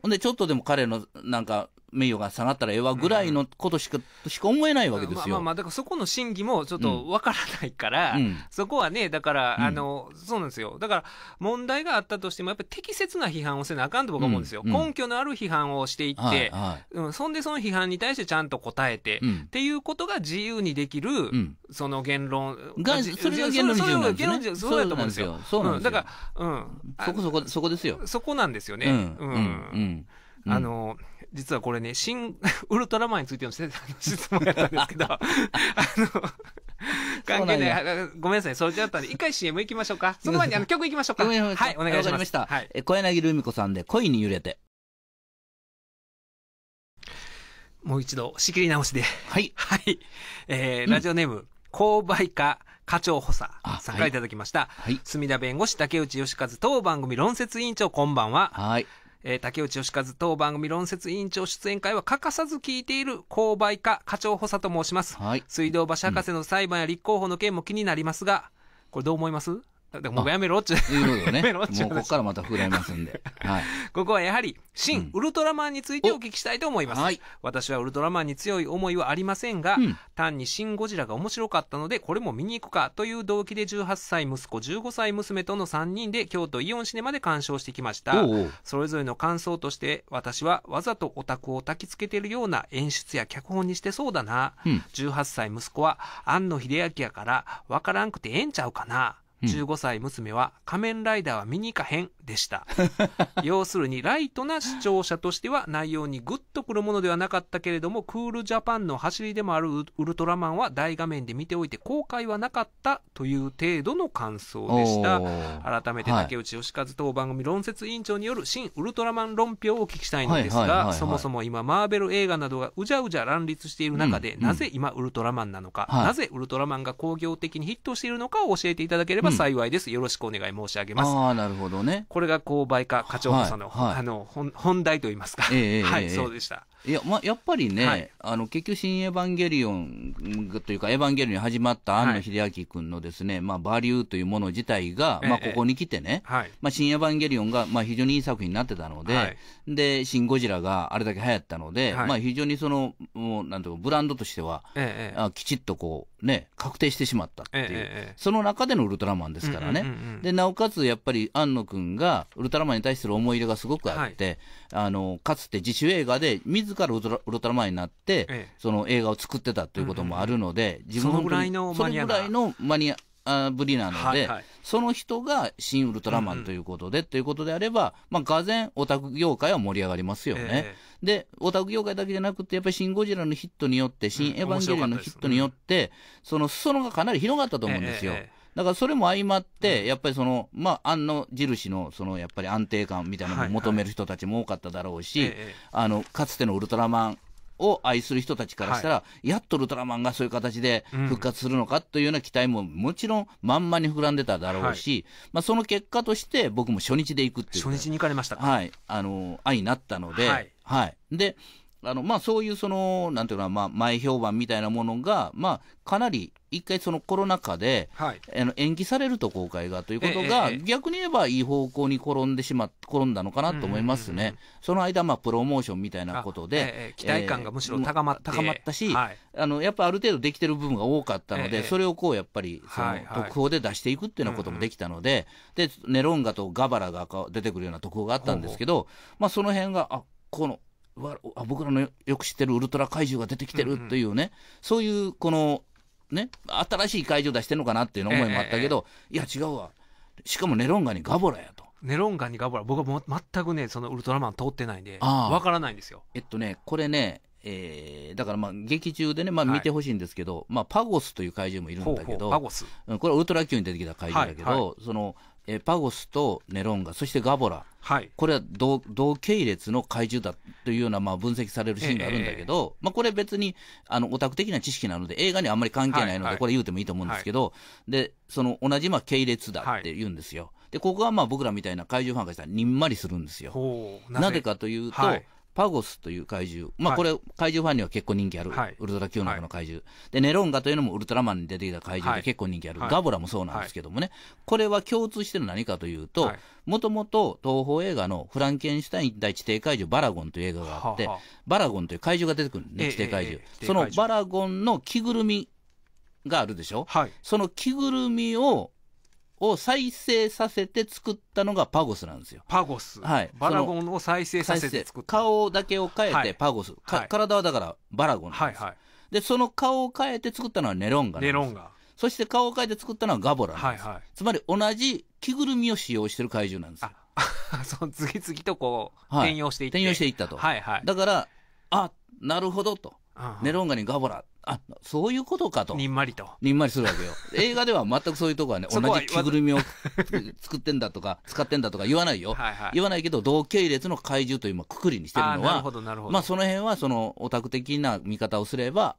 で、ちょっとでも彼のなんか、名誉が下がったらええわぐらいのことしか思えないわけですよ。だからそこの真偽もちょっとわからないから、そこはね、だから、そうなんですよ。だから、問題があったとしても、やっぱり適切な批判をせなあかんと僕は思うんですよ。根拠のある批判をしていって、そんでその批判に対してちゃんと答えて、っていうことが自由にできる、その言論が、それが言論自由なんですね。そうだと思うんですよ。だから、そこですよ。そこなんですよね。実はこれね、新ウルトラマンについての質問やったんですけど、関係ない、ごめんなさい、それじゃったんで、一回 CM 行きましょうか。その前に曲行きましょうか。はい、お願いします。小柳ルミ子さんで恋に揺れて。もう一度、仕切り直しで。はい。はい。ラジオネーム、購買家課長補佐さんからいただきました。墨田弁護士、竹内義和当番組論説委員長、こんばんは。はい。竹内義和当番組論説委員長出演会は欠かさず聞いている購買家課長補佐と申します。はい、水道橋博士の裁判や立候補の件も気になりますが、これどう思います？もうやめろっちゅう。やめろっちゅう。もうここからまた膨らみますんで。はい。ここはやはり、新ウルトラマンについてお聞きしたいと思います。はい。私はウルトラマンに強い思いはありませんが、単に新ゴジラが面白かったので、これも見に行くかという動機で18歳息子、15歳娘との3人で京都イオンシネマで鑑賞してきました。それぞれの感想として、私はわざとオタクを焚きつけているような演出や脚本にしてそうだな。18歳息子は庵野秀明やから、わからんくてええんちゃうかな。15歳娘は仮面ライダーは見に行かへんでした。要するにライトな視聴者としては内容にグッとくるものではなかったけれども、クールジャパンの走りでもあるウルトラマンは大画面で見ておいて後悔はなかったという程度の感想でした。改めて竹内義和当番組論説委員長による新ウルトラマン論評をお聞きしたいのですが、そもそも今マーベル映画などがうじゃうじゃ乱立している中で、なぜ今ウルトラマンなのか、なぜウルトラマンが興行的にヒットしているのかを教えていただければ幸いです。よろしくお願い申し上げます。ああ、なるほどね。これが購買家課長補佐の、本題といいますか。はい、そうでした。いや、やっぱりね、はい、結局、新エヴァンゲリオンというか、エヴァンゲリオンに始まった庵野秀明君のですね、バリューというもの自体が、ここに来てね、新エヴァンゲリオンが非常にいい作品になってたので、はい、で、新ゴジラがあれだけ流行ったので、はい、非常にその、もうなんていうか、ブランドとしては、きちっとこう、ね、確定してしまったっていう、その中でのウルトラマンですからね、で、なおかつやっぱり庵野君が、ウルトラマンに対する思い入れがすごくあって、はい、かつて自主映画で、自からウルトラマンになって、その映画を作ってたということもあるので、そのぐらいのマニアぶりなので、その人が新ウルトラマンということで、ということであれば、がぜんオタク業界は盛り上がりますよね。で、オタク業界だけじゃなくて、やっぱり新ゴジラのヒットによって、新エヴァンゲリオンのヒットによって、その裾野がかなり広がったと思うんですよ。だからそれも相まって、やっぱりその、庵野印の、その、やっぱり安定感みたいなのを求める人たちも多かっただろうし、かつてのウルトラマンを愛する人たちからしたら、やっとウルトラマンがそういう形で復活するのかというような期待も、もちろん、まんまに膨らんでただろうし、その結果として、僕も初日で行くっていう。初日に行かれましたか。はい。愛になったので、はい。で、そういうその、なんていうかな、前評判みたいなものが、かなり、一回そのコロナ禍で、延期されると公開がということが、逆に言えばいい方向に転んだのかなと思いますね。その間、プロモーションみたいなことで、期待感がむしろ高まったし、やっぱある程度できてる部分が多かったので、それをこうやっぱりその特報で出していくっていうようなこともできたので、でネロンガとガバラが出てくるような特報があったんですけど、その辺が僕らのよく知ってるウルトラ怪獣が出てきてるというね、そういうこのね、新しい怪獣出してんのかなっていう思いもあったけど、いや違うわ、しかもネロンガにガボラやと。ネロンガにガボラ、僕はもう全くね、そのウルトラマン通ってないんで、わからないんですよ。これね、だから劇中でね、見てほしいんですけど、パゴスという怪獣もいるんだけど、これはウルトラQに出てきた怪獣だけど、その、パゴスとネロンガ、そしてガボラ、これは同系列の怪獣だというような分析されるシーンがあるんだけど、これ別にオタク的な知識なので、映画にはあんまり関係ないので、これ言うてもいいと思うんですけど、でその同じ系列だって言うんですよ。で、ここは僕らみたいな怪獣ファンがしたらにんまりするんですよ。なぜかというと、パゴスという怪獣、これ、怪獣ファンには結構人気ある、ウルトラQの中の怪獣、で、ネロンガというのもウルトラマンに出てきた怪獣で結構人気ある、ガボラもそうなんですけどもね、これは共通してるの何かというと、もともと東宝映画のフランケンシュタイン対地底怪獣、バラゴンという映画があって、バラゴンという怪獣が出てくるんですね、地底怪獣。そのバラゴンの着ぐるみがあるでしょ、その着ぐるみを再生させて作ったのがパゴスなんですよ。パゴス。はい。バラゴンを再生させて作った。顔だけを変えてパゴス。体はだからバラゴンなんです。で、その顔を変えて作ったのはネロンガなんです。ネロンガ。そして顔を変えて作ったのはガボラなんです。つまり同じ着ぐるみを使用してる怪獣なんですよ。その次々とこう、転用していった。転用していったと。だから、なるほどと。ネロンガにガボラ。そういうことかと。にんまりと。にんまりするわけよ。映画では全くそういうとこはね、同じ着ぐるみを作ってんだとか、使ってんだとか言わないよ。言わないけど、同系列の怪獣というくくりにしてるのは、その辺は、その、オタク的な見方をすれば、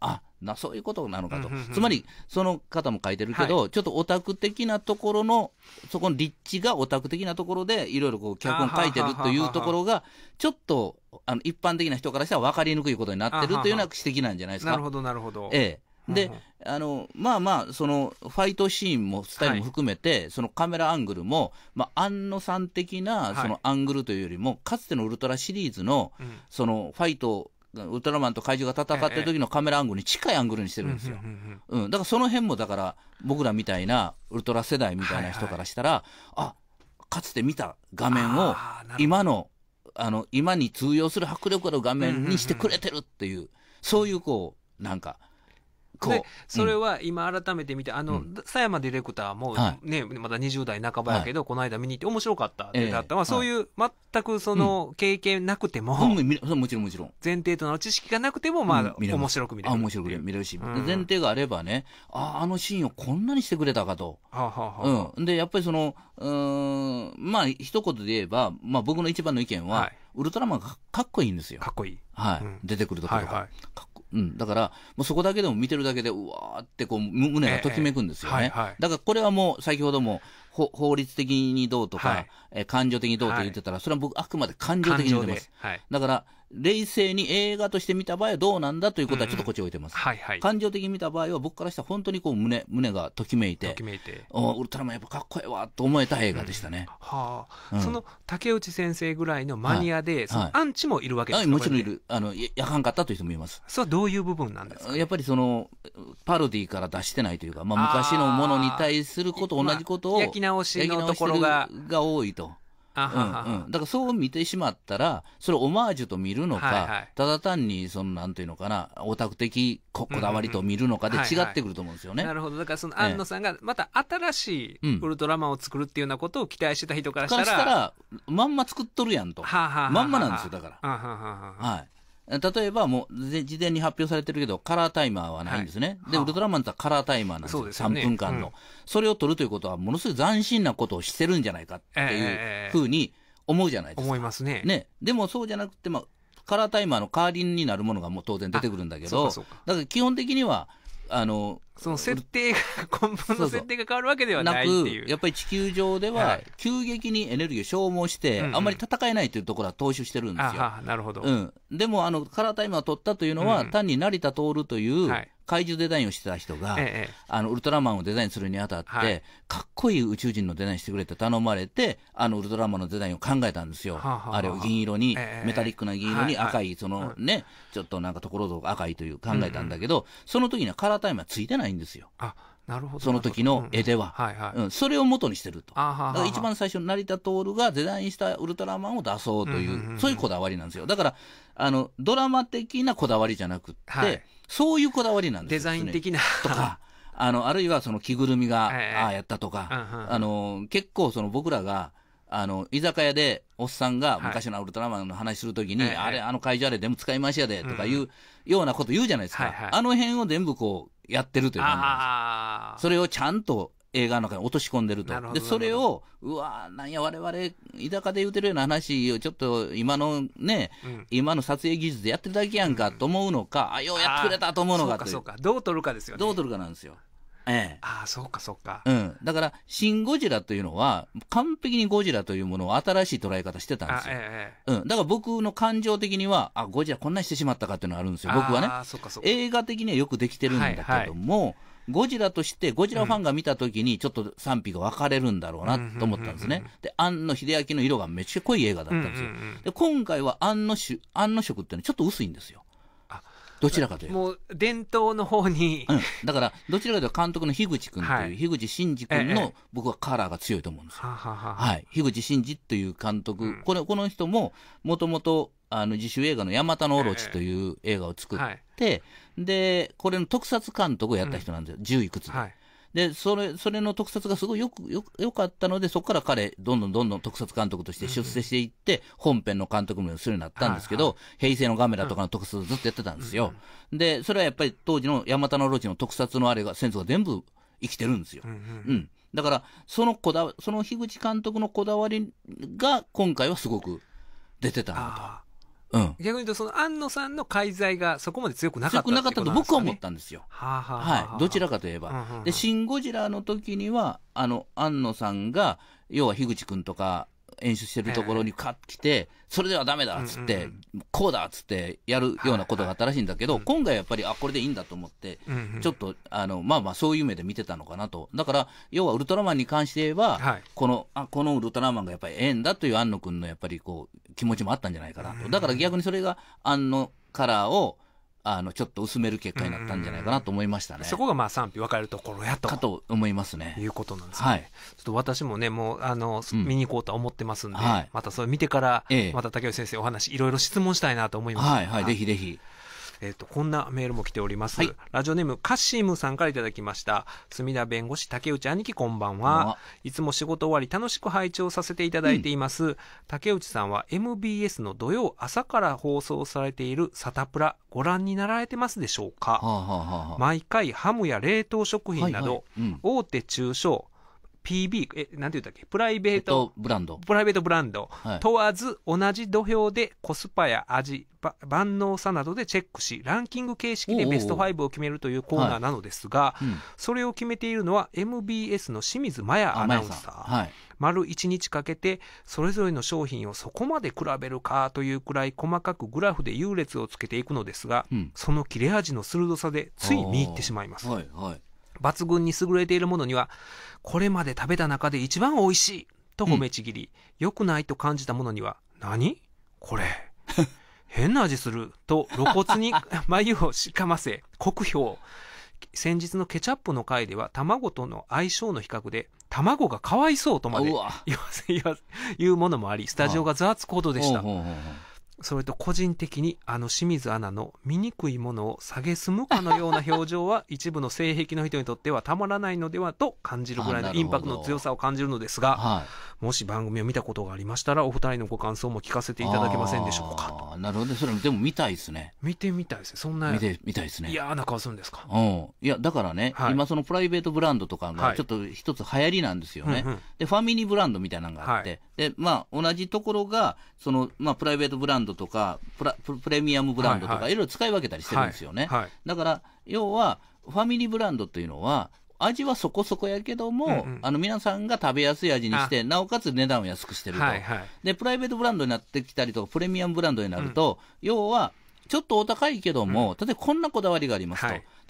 そういうことなのかと。つまり、その方も書いてるけど、ちょっとオタク的なところの、そこの立地がオタク的なところで、いろいろこう、脚本書いてるというところが、ちょっと、一般的な人からしたら分かりにくいことになってるというような指摘なんじゃないですか。なるほど、なるほど。で、その、ファイトシーンも、スタイルも含めて、そのカメラアングルも、庵野さん的な、そのアングルというよりも、かつてのウルトラシリーズの、その、ファイト、ウルトラマンと怪獣が戦ってる時のカメラアングルに近いアングルにしてるんですよ。だからその辺も、だから、僕らみたいな、ウルトラ世代みたいな人からしたら、かつて見た画面を、今に通用する迫力ある画面にしてくれてるっていう、そういうこう、なんか、それは今改めて見て、佐山ディレクターもね、まだ20代半ばやけど、この間見に行って面白かったってなったのは、そういう全くその経験なくても、もちろんもちろん。前提となる知識がなくても、面白く見れる。面白く見れるし、前提があればね、あのシーンをこんなにしてくれたかと。で、やっぱりその、一言で言えば、僕の一番の意見は、ウルトラマンがかっこいいんですよ。かっこいい。出てくるところが。だから、そこだけでも見てるだけで、うわーってこう胸がときめくんですよね。だからこれはもう、先ほども法律的にどうとか、感情的にどうと言ってたら、それは僕、あくまで感情的に言ってます。だから、冷静に映画として見た場合はどうなんだということはちょっとこっち置いてます。感情的に見た場合は僕からしたら本当にこう胸がときめいて、ウルトラマンやっぱかっこいいわと思えた映画でしたね。その竹内先生ぐらいのマニアでアンチもいるわけですか？もちろんいる。やかんかったという人もいます。それはどういう部分なんですか？やっぱりそのパロディから出してないというか、昔のものに対すること同じことを焼き直しのところが多いと。だからそう見てしまったら、それをオマージュと見るのか、ただ単にそのなんていうのかな、オタク的こだわりと見るのかで違ってくると思うんですよね。なるほど。だからその庵野さんがまた新しいウルトラマンを作るっていうようなことを期待してた人からしたら、まんま作っとるやんと、まんまなんですよ。だからはい例えば、もう事前に発表されてるけど、カラータイマーはないんですね。で、ウルトラマンってカラータイマーなんですよ、3分間の。それを取るということは、ものすごい斬新なことをしてるんじゃないかっていうふうに思うじゃないですか。思いますね。ね。でもそうじゃなくて、カラータイマーの代わりになるものがもう当然出てくるんだけど、だから基本的には、その設定が、根本の設定が変わるわけではないっていう。なく、やっぱり地球上では、急激にエネルギーを消耗して、あんまり戦えないというところは踏襲してるんですよ。なるほど。でも、カラータイマーを取ったというのは、単に成田徹という怪獣デザインをしてた人が、ウルトラマンをデザインするにあたって、かっこいい宇宙人のデザインしてくれって頼まれて、ウルトラマンのデザインを考えたんですよ。あれを銀色に、メタリックな銀色に赤い、そのね、ちょっとなんかところどころ赤いという考えたんだけど、その時にはカラータイマーついてない。んですよ。なるほど。その時の絵では。それを元にしてると。だから一番最初の成田徹がデザインしたウルトラマンを出そうという、そういうこだわりなんですよ。だから、ドラマ的なこだわりじゃなくって、そういうこだわりなんですよ。デザイン的な。とか、あるいはその着ぐるみが、ああやったとか、結構その僕らが、居酒屋でおっさんが昔のウルトラマンの話するときに、あれ、怪獣あれでも使い回しやで、とかいうようなこと言うじゃないですか。あの辺を全部こう、やってるという感じなんです。それをちゃんと映画の中に落とし込んでると。で、それを、なんや、我々、居酒屋で言うてるような話を、ちょっと今のね、今の撮影技術でやってるだけやんかと思うのか、ようやってくれたと思うのかという。そうか、そうか。どう撮るかですよね。どう撮るかなんですよ。そうか、そうか。だから、シン・ゴジラというのは、完璧にゴジラというものを新しい捉え方してたんですよ。だから僕の感情的には、ゴジラこんなしてしまったかっていうのがあるんですよ、僕はね。映画的にはよくできてるんだけども、ゴジラとして、ゴジラファンが見たときに、ちょっと賛否が分かれるんだろうなと思ったんですね。で、庵野秀明の色がめっちゃ濃い映画だったんですよ。で、今回は庵野色っていうのはちょっと薄いんですよ。どちらかというと。もう、伝統の方に。だから、どちらかというと監督の樋口くんという、樋口真嗣くんの僕はカラーが強いと思うんですよ。樋口真嗣という監督。この人も、もともと、自主映画の山田のオロチという映画を作って、で、これの特撮監督をやった人なんですよ。10いくつで。で、それの特撮がすごいよかったので、そこから彼、どんどん特撮監督として出世していって、本編の監督もするようになったんですけど、平成のガメラとかの特撮をずっとやってたんですよ。で、それはやっぱり当時の山田のオロチの特撮のあれが、センスが全部生きてるんですよ。だから、その樋口監督のこだわりが、今回はすごく出てたなと。逆に言うと、その庵野さんの介在がそこまで強くなかったと僕は思ったんですよ。どちらかといえば。で、シン・ゴジラの時には、庵野さんが、要は樋口くんとか演出してるところに来て、それではダメだっつって、こうだっつってやるようなことがあったらしいんだけど、今回やっぱり、これでいいんだと思って、ちょっと、そういう目で見てたのかなと。だから、要はウルトラマンに関して言えば、このウルトラマンがやっぱりええんだという庵野くんのやっぱりこう、気持ちもあったんじゃないかなと。だから逆にそれが庵野カラーを、ちょっと薄める結果になったんじゃないかなと思いましたね。そこが賛否分かれるところやと。かと思いますね。いうことなんですね。ちょっと私もね、もう、見に行こうとは思ってますんで、またそれ見てから、また竹内先生お話、いろいろ質問したいなと思います。ぜひぜひ。こんなメールも来ております。ラジオネーム、カシムさんからいただきました。墨田弁護士、竹内兄貴、こんばんは。いつも仕事終わり、楽しく拝聴させていただいています。竹内さんは MBS の土曜朝から放送されているサタプラ、ご覧になられてますでしょうか？毎回、ハムや冷凍食品など、大手中小、PB、なんて言ったっけ、プライベートブランド。プライベートブランド。はい、問わず、同じ土俵でコスパや味、万能さなどでチェックし、ランキング形式でベスト5を決めるというコーナーなのですが、はい、うん、それを決めているのは MBS の清水麻也アナウンサー。はい、丸1日かけて、それぞれの商品をそこまで比べるかというくらい細かくグラフで優劣をつけていくのですが、うん、その切れ味の鋭さでつい見入ってしまいます。はいはい、抜群に優れているものには、これまで食べた中で一番おいしいと褒めちぎり、良くないと感じたものには、何これ変な味すると露骨に眉をしかませ、酷評。先日のケチャップの回では卵との相性の比較で卵がかわいそうとまで言うものもあり、スタジオがざわつくほどでした。それと個人的にあの清水アナの醜いものを蔑むかのような表情は一部の性癖の人にとってはたまらないのではと感じるぐらいのインパクトの強さを感じるのですが、はい、もし番組を見たことがありましたらお二人のご感想も聞かせていただけませんでしょうかと。なるほど、それでも見たいですね。見てみたいですね。そんな見てみたいですね。いやー、な顔するんですか。いやだからね、はい、今そのプライベートブランドとかがちょっと一つ流行りなんですよね。でファミリーブランドみたいなのがあって、はい、でまあ同じところがそのまあプライベートブランドとかプレミアムブランドとかいろいろ使い分けたりしてるんですよね。だから要はファミリーブランドというのは味はそこそこやけども、皆さんが食べやすい味にして、なおかつ値段を安くしてると。でプライベートブランドになってきたりとかプレミアムブランドになると、要はちょっとお高いけども、例えばこんなこだわりがありますと。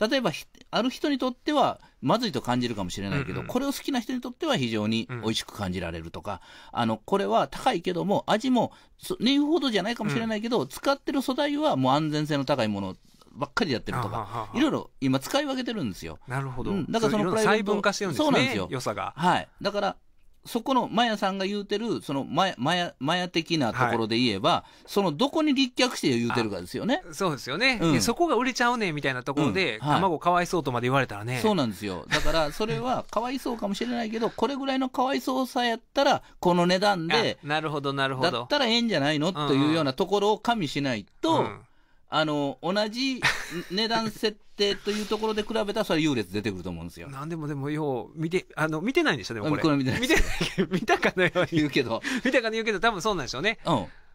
例えば、ある人にとってはまずいと感じるかもしれないけど、これを好きな人にとっては非常に美味しく感じられるとか、これは高いけども、味も年ほどじゃないかもしれないけど、使ってる素材はもう安全性の高いものばっかりやってるとか、いろいろ今使い分けてるんですよ。なるほど。だからそのプライベート細分化してるんですね。そうなんですよ。良さが。はい。だから、そこのマヤさんが言うてる、そのマヤ的なところで言えば、はい、そのどこに立脚して言うてるかですよね。そうですよね、うん、そこが売れちゃうねみたいなところで、うん、はい、卵かわいそうとまで言われたらね。そうなんですよ。だから、それはかわいそうかもしれないけど、これぐらいのかわいそうさやったら、この値段で、なるほど、なるほど。だったらええんじゃないのというようなところを加味しないと、同じ値段設定というところで比べたら、それ優劣出てくると思うんですよ。なんでも、でも、よう、見てないんでしょ、でもこれ。これ見てない。見たかのように言うけど。見たかの言うけど、多分そうなんでしょうね。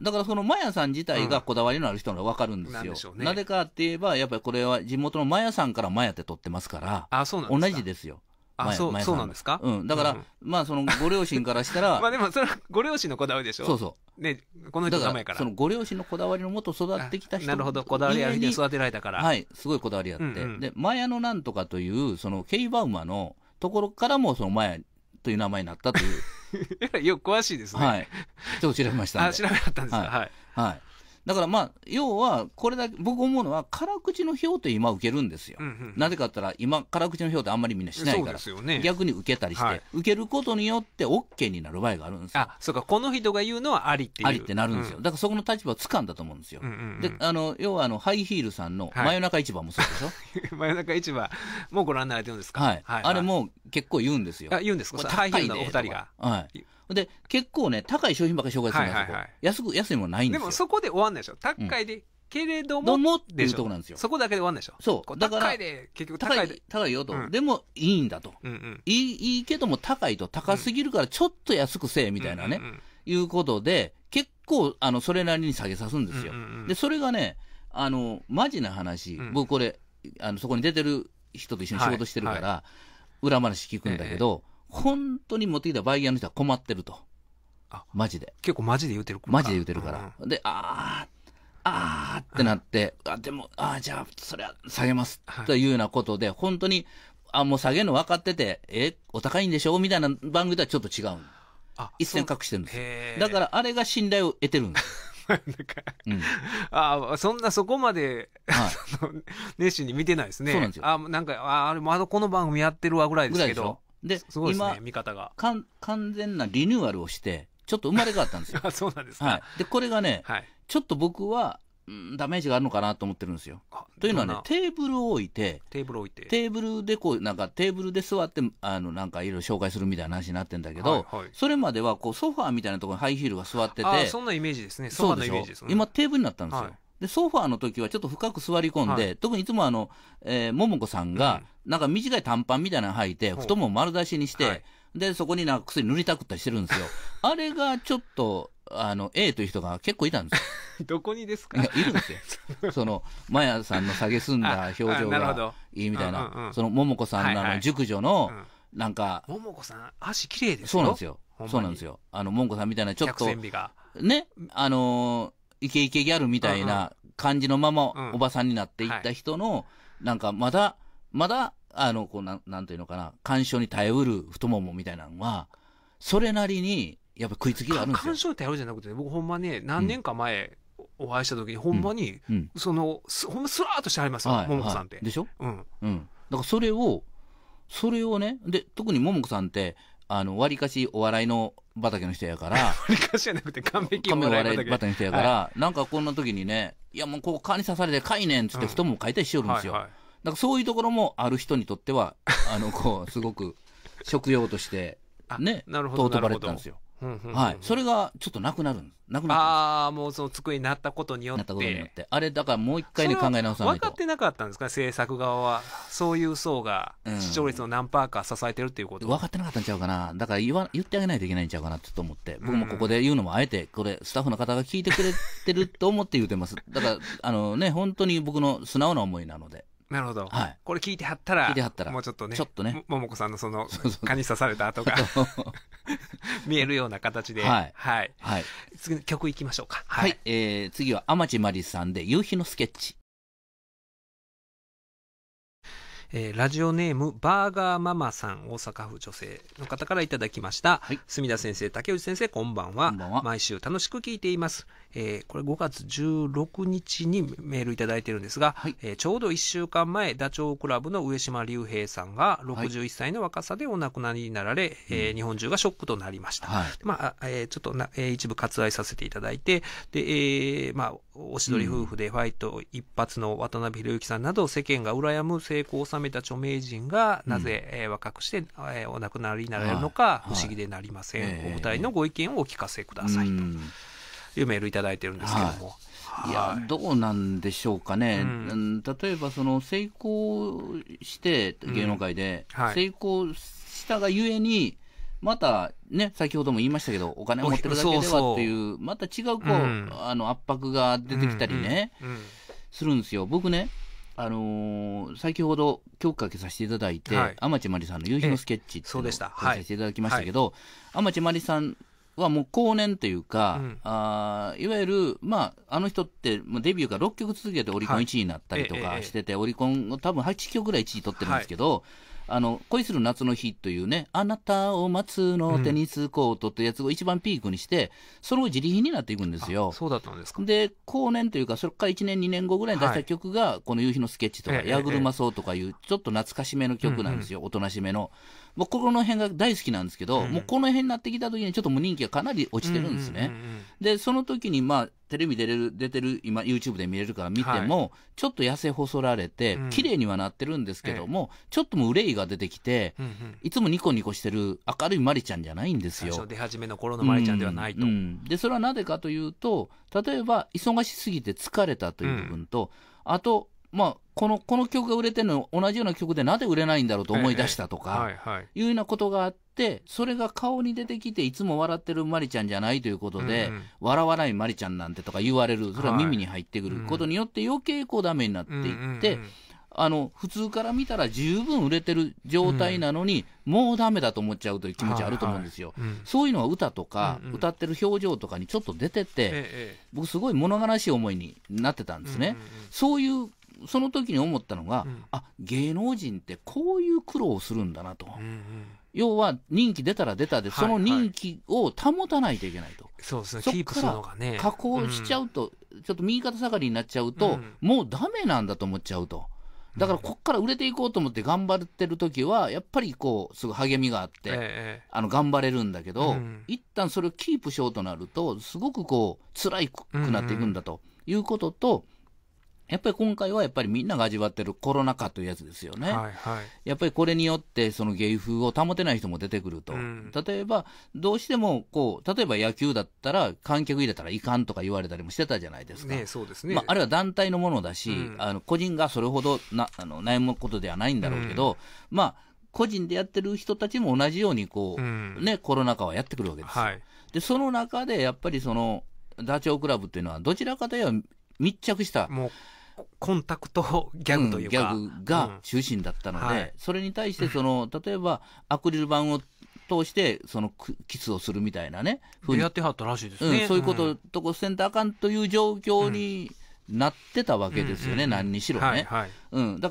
だから、その、マヤさん自体がこだわりのある人ならわかるんですよ。なんでしょうね。なぜかって言えば、やっぱりこれは地元のマヤさんからマヤって取ってますから。あ、そうなんですか。同じですよ。あ、そうなんですか。だから、まあ、その、ご両親からしたら。まあ、でも、それは、ご両親のこだわりでしょ。そうそう。ね、この人の名前から。その、ご両親のこだわりのもと育ってきた人。なるほど、こだわりありで育てられたから。はい、すごいこだわりあって。で、マヤのなんとかという、その、ケイバウマのところからも、その、マヤという名前になったという。よく詳しいですね。はい。ちょっと調べました。あ、調べはったんですか。はい。はい。だからまあ、要は、これだけ、僕思うのは、辛口の票って今受けるんですよ。なぜかって言ったら、今、辛口の票ってあんまりみんなしないから、逆に受けたりして、受けることによって、OK になる場合があるんですよ。あ、そうか、この人が言うのはありっていう。ありってなるんですよ。だからそこの立場を掴んだと思うんですよ。で、要は、ハイヒールさんの真夜中市場もそうでしょ。真夜中市場、もうご覧になられてるんですか。はい。あれも結構言うんですよ。言うんですか、ハイヒールのお二人が。はい。で、結構ね、高い商品ばっかり紹介するんですよ。安いものないんですよ。でもそこで終わんないでしょ。高いで、けれどもっていうとこなんですよ。そこだけで終わんないでしょ。そう。だから、高いで、結局高いで。高いよと。でも、いいんだと。いいけども、高いと。高すぎるから、ちょっと安くせえ、みたいなね。いうことで、結構、それなりに下げさすんですよ。で、それがね、マジな話。僕、これ、そこに出てる人と一緒に仕事してるから、裏話聞くんだけど、本当に持ってきたバイヤーの人は困ってると。あ、マジで。結構マジで言うてるから。マジで言うてるから。で、ってなって、でも、じゃあ、それは下げます。というようなことで、本当に、もう下げるの分かってて、お高いんでしょみたいな番組とはちょっと違う。一線隠してるんです。だから、あれが信頼を得てるんです。そんなそこまで、熱心に見てないですね。そうなんですよ。なんか、あれ、まだこの番組やってるわぐらいですけど。で、今、完全なリニューアルをして、ちょっと生まれ変わったんですよ。あ、そうなんですか。はい。で、これがね、ちょっと僕は、ダメージがあるのかなと思ってるんですよ。というのはね、テーブルを置いて、テーブルでこう、なんかテーブルで座って、なんかいろいろ紹介するみたいな話になってんだけど、それまではこう、ソファーみたいなところにハイヒールが座ってて、あ、そんなイメージですね。ソファーのイメージですね。今、テーブルになったんですよ。で、ソファーの時はちょっと深く座り込んで、特にいつも桃子さんが、なんか短い短パンみたいなの履いて、太もも丸出しにして、で、そこになんか薬塗りたくったりしてるんですよ。あれがちょっと、A という人が結構いたんですよ。どこにですか？ いるんですよ。その、マヤさんの蔑んだ表情がいいみたいな、その、桃子さんの熟女の、なんか、桃子さん、足綺麗ですよ。そうなんですよ。そうなんですよ。桃子さんみたいな、ちょっと、ね、イケイケギャルみたいな感じのまま、おばさんになっていった人の、なんか、まだ、こうなんていうのかな、干渉に耐えうる太ももみたいなのは、それなりに、やっぱ食いつきがあるんですよ。干渉に頼るじゃなくて、ね、僕ほんまね、何年か前お会いした時に、ほんまに、その、ほんまスラーとしてありますよ、桃子さんって。でしょ？うん。だからそれをね、で、特に桃子さんって、わりかしお笑いの畑の人やから、わりかしじゃなくて完璧お笑い畑の人やから、なんかこんな時にね、いやもうこう蚊に刺されてかいねんっつって太ももかいたりしよるんですよ。なんかそういうところもある人にとっては、こう、すごく食用として、ね、尊ばれてたんですよ。はい。それがちょっとなくなるんです。ああ、もうその机になったことによって。あれ、だからもう一回ね、考え直さないと。分かってなかったんですか、制作側は。そういう層が、視聴率の何パーか支えてるっていうこと。分かってなかったんちゃうかな。だから言ってあげないといけないんちゃうかなってと思って。僕もここで言うのもあえて、これ、スタッフの方が聞いてくれてると思って言うてます。だから、ね、本当に僕の素直な思いなので。なるほど。はい。これ聞いてはったら、もうちょっとね、桃子さんのその、蚊に刺された跡が、見えるような形で。はい。はい。次の曲いきましょうか。はい。次は、天地真理さんで、夕日のスケッチ。ラジオネーム、バーガーママさん、大阪府女性の方からいただきました。はい、墨田先生、竹内先生、こんばんは。こんばんは。毎週楽しく聞いています。これ5月16日にメールいただいてるんですが、はいちょうど1週間前、ダチョウ倶楽部の上島竜兵さんが61歳の若さでお亡くなりになられ、はい日本中がショックとなりました。はい、まあ、ちょっと一部割愛させていただいて、で、まあ、おしどり夫婦でファイト一発の渡辺裕之さんなど、世間が羨む成功を収めた著名人が、なぜ、若くして、お亡くなりになられるのか、不思議でなりません。お二人のご意見をお聞かせください。というメールいただいてるんですけども。いや、どうなんでしょうかね。例えば、その、成功して、芸能界で、成功したがゆえに、また、ね、先ほども言いましたけど、お金を持ってるだけではっていう、また違う、こう、圧迫が出てきたりね、するんですよ。僕ね、先ほど曲かけさせていただいて、天地真理さんの夕日のスケッチっていうのをかけさせていただきましたけど、天地真理さんはもう後年というか、いわゆる、まあ、人ってデビューから6曲続けてオリコン1位になったりとかしてて、オリコンを多分8曲ぐらい1位取ってるんですけど、恋する夏の日というね、あなたを待つのテニスコートってやつを一番ピークにして、その後自力になっていくんですよ。そうだったんですか。で、後年というか、それから1年、2年後ぐらいに出した曲が、この夕日のスケッチとか、矢車草とかいう、ちょっと懐かしめの曲なんですよ、おとなしめの。僕、この辺が大好きなんですけど、もうこの辺になってきた時にちょっと無人気がかなり落ちてるんですね。で、その時に、まあ、テレビ出てる、今、YouTube で見れるから見ても、ちょっと痩せ細られて、綺麗にはなってるんですけども、ちょっともう憂いが出てきて、いつもニコニコしてる明るいマリちゃんじゃないんですよ。最初出始めの頃のマリちゃんではないと。で、それはなぜかというと、例えば、忙しすぎて疲れたという部分と、あと、まあ、この曲が売れてるの同じような曲でなぜ売れないんだろうと思い出したとか、いうようなことがあって、それが顔に出てきて、いつも笑ってるマリちゃんじゃないということで、笑わないマリちゃんなんてとか言われる、それは耳に入ってくることによって余計こうダメになっていって、普通から見たら十分売れてる状態なのに、もうダメだと思っちゃうという気持ちあると思うんですよ。そういうのは歌とか、歌ってる表情とかにちょっと出てて、僕すごい物悲しい思いになってたんですね。そういう、その時に思ったのが、あ、芸能人ってこういう苦労をするんだなと。要は、人気出たら出たで、その人気を保たないといけないと。そうですね、キープするのがね。加工しちゃうと、ちょっと右肩下がりになっちゃうと、もうダメなんだと思っちゃうと。だから、こっから売れていこうと思って頑張ってる時は、やっぱりこう、すごい励みがあって、頑張れるんだけど、一旦それをキープしようとなると、すごくこう、辛くなっていくんだということと、やっぱり今回はやっぱりみんなが味わってるコロナ禍というやつですよね。はいはい、やっぱりこれによってその芸風を保てない人も出てくると。例えば、どうしてもこう、例えば野球だったら観客入れたらいかんとか言われたりもしてたじゃないですか。ね、そうですね。まあ、あれは団体のものだし、個人がそれほど悩むことではないんだろうけど、まあ、個人でやってる人たちも同じようにこう、ね、コロナ禍はやってくるわけですよ。はい、でその中でやっぱりそのダチョウ倶楽部っていうのはどちらかといえば密着したもうコンタクトギャグというか、ギャグが中心だったので、はい、それに対してその例えばアクリル板を通してそのキスをするみたいなね、ふうにやってはったらしいですね。そういうこととこせんとあかんという状況になってたわけですよね、何にしろね。だか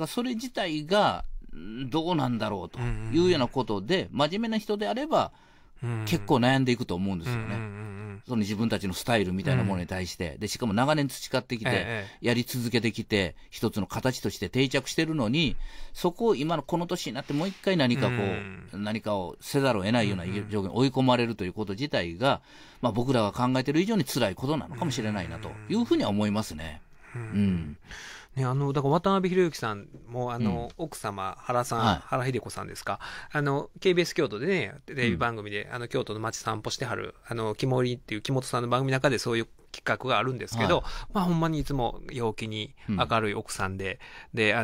らそれ自体がどうなんだろうというようなことで、真面目な人であれば結構悩んでいくと思うんですよね。その自分たちのスタイルみたいなものに対して、でしかも長年培ってきて、やり続けてきて、一つの形として定着してるのに、そこを今のこの年になってもう一回何かこう、何かをせざるを得ないような状況に追い込まれるということ自体が、まあ僕らが考えてる以上に辛いことなのかもしれないなというふうには思いますね。うん。ね、だから渡辺裕之さんも奥様、原さん、原秀子さんですか、KBS 京都でね、テレビ番組で京都の街散歩してはる木森っていう木本さんの番組の中でそういう企画があるんですけど、まあほんまにいつも陽気に明るい奥さんで、でそ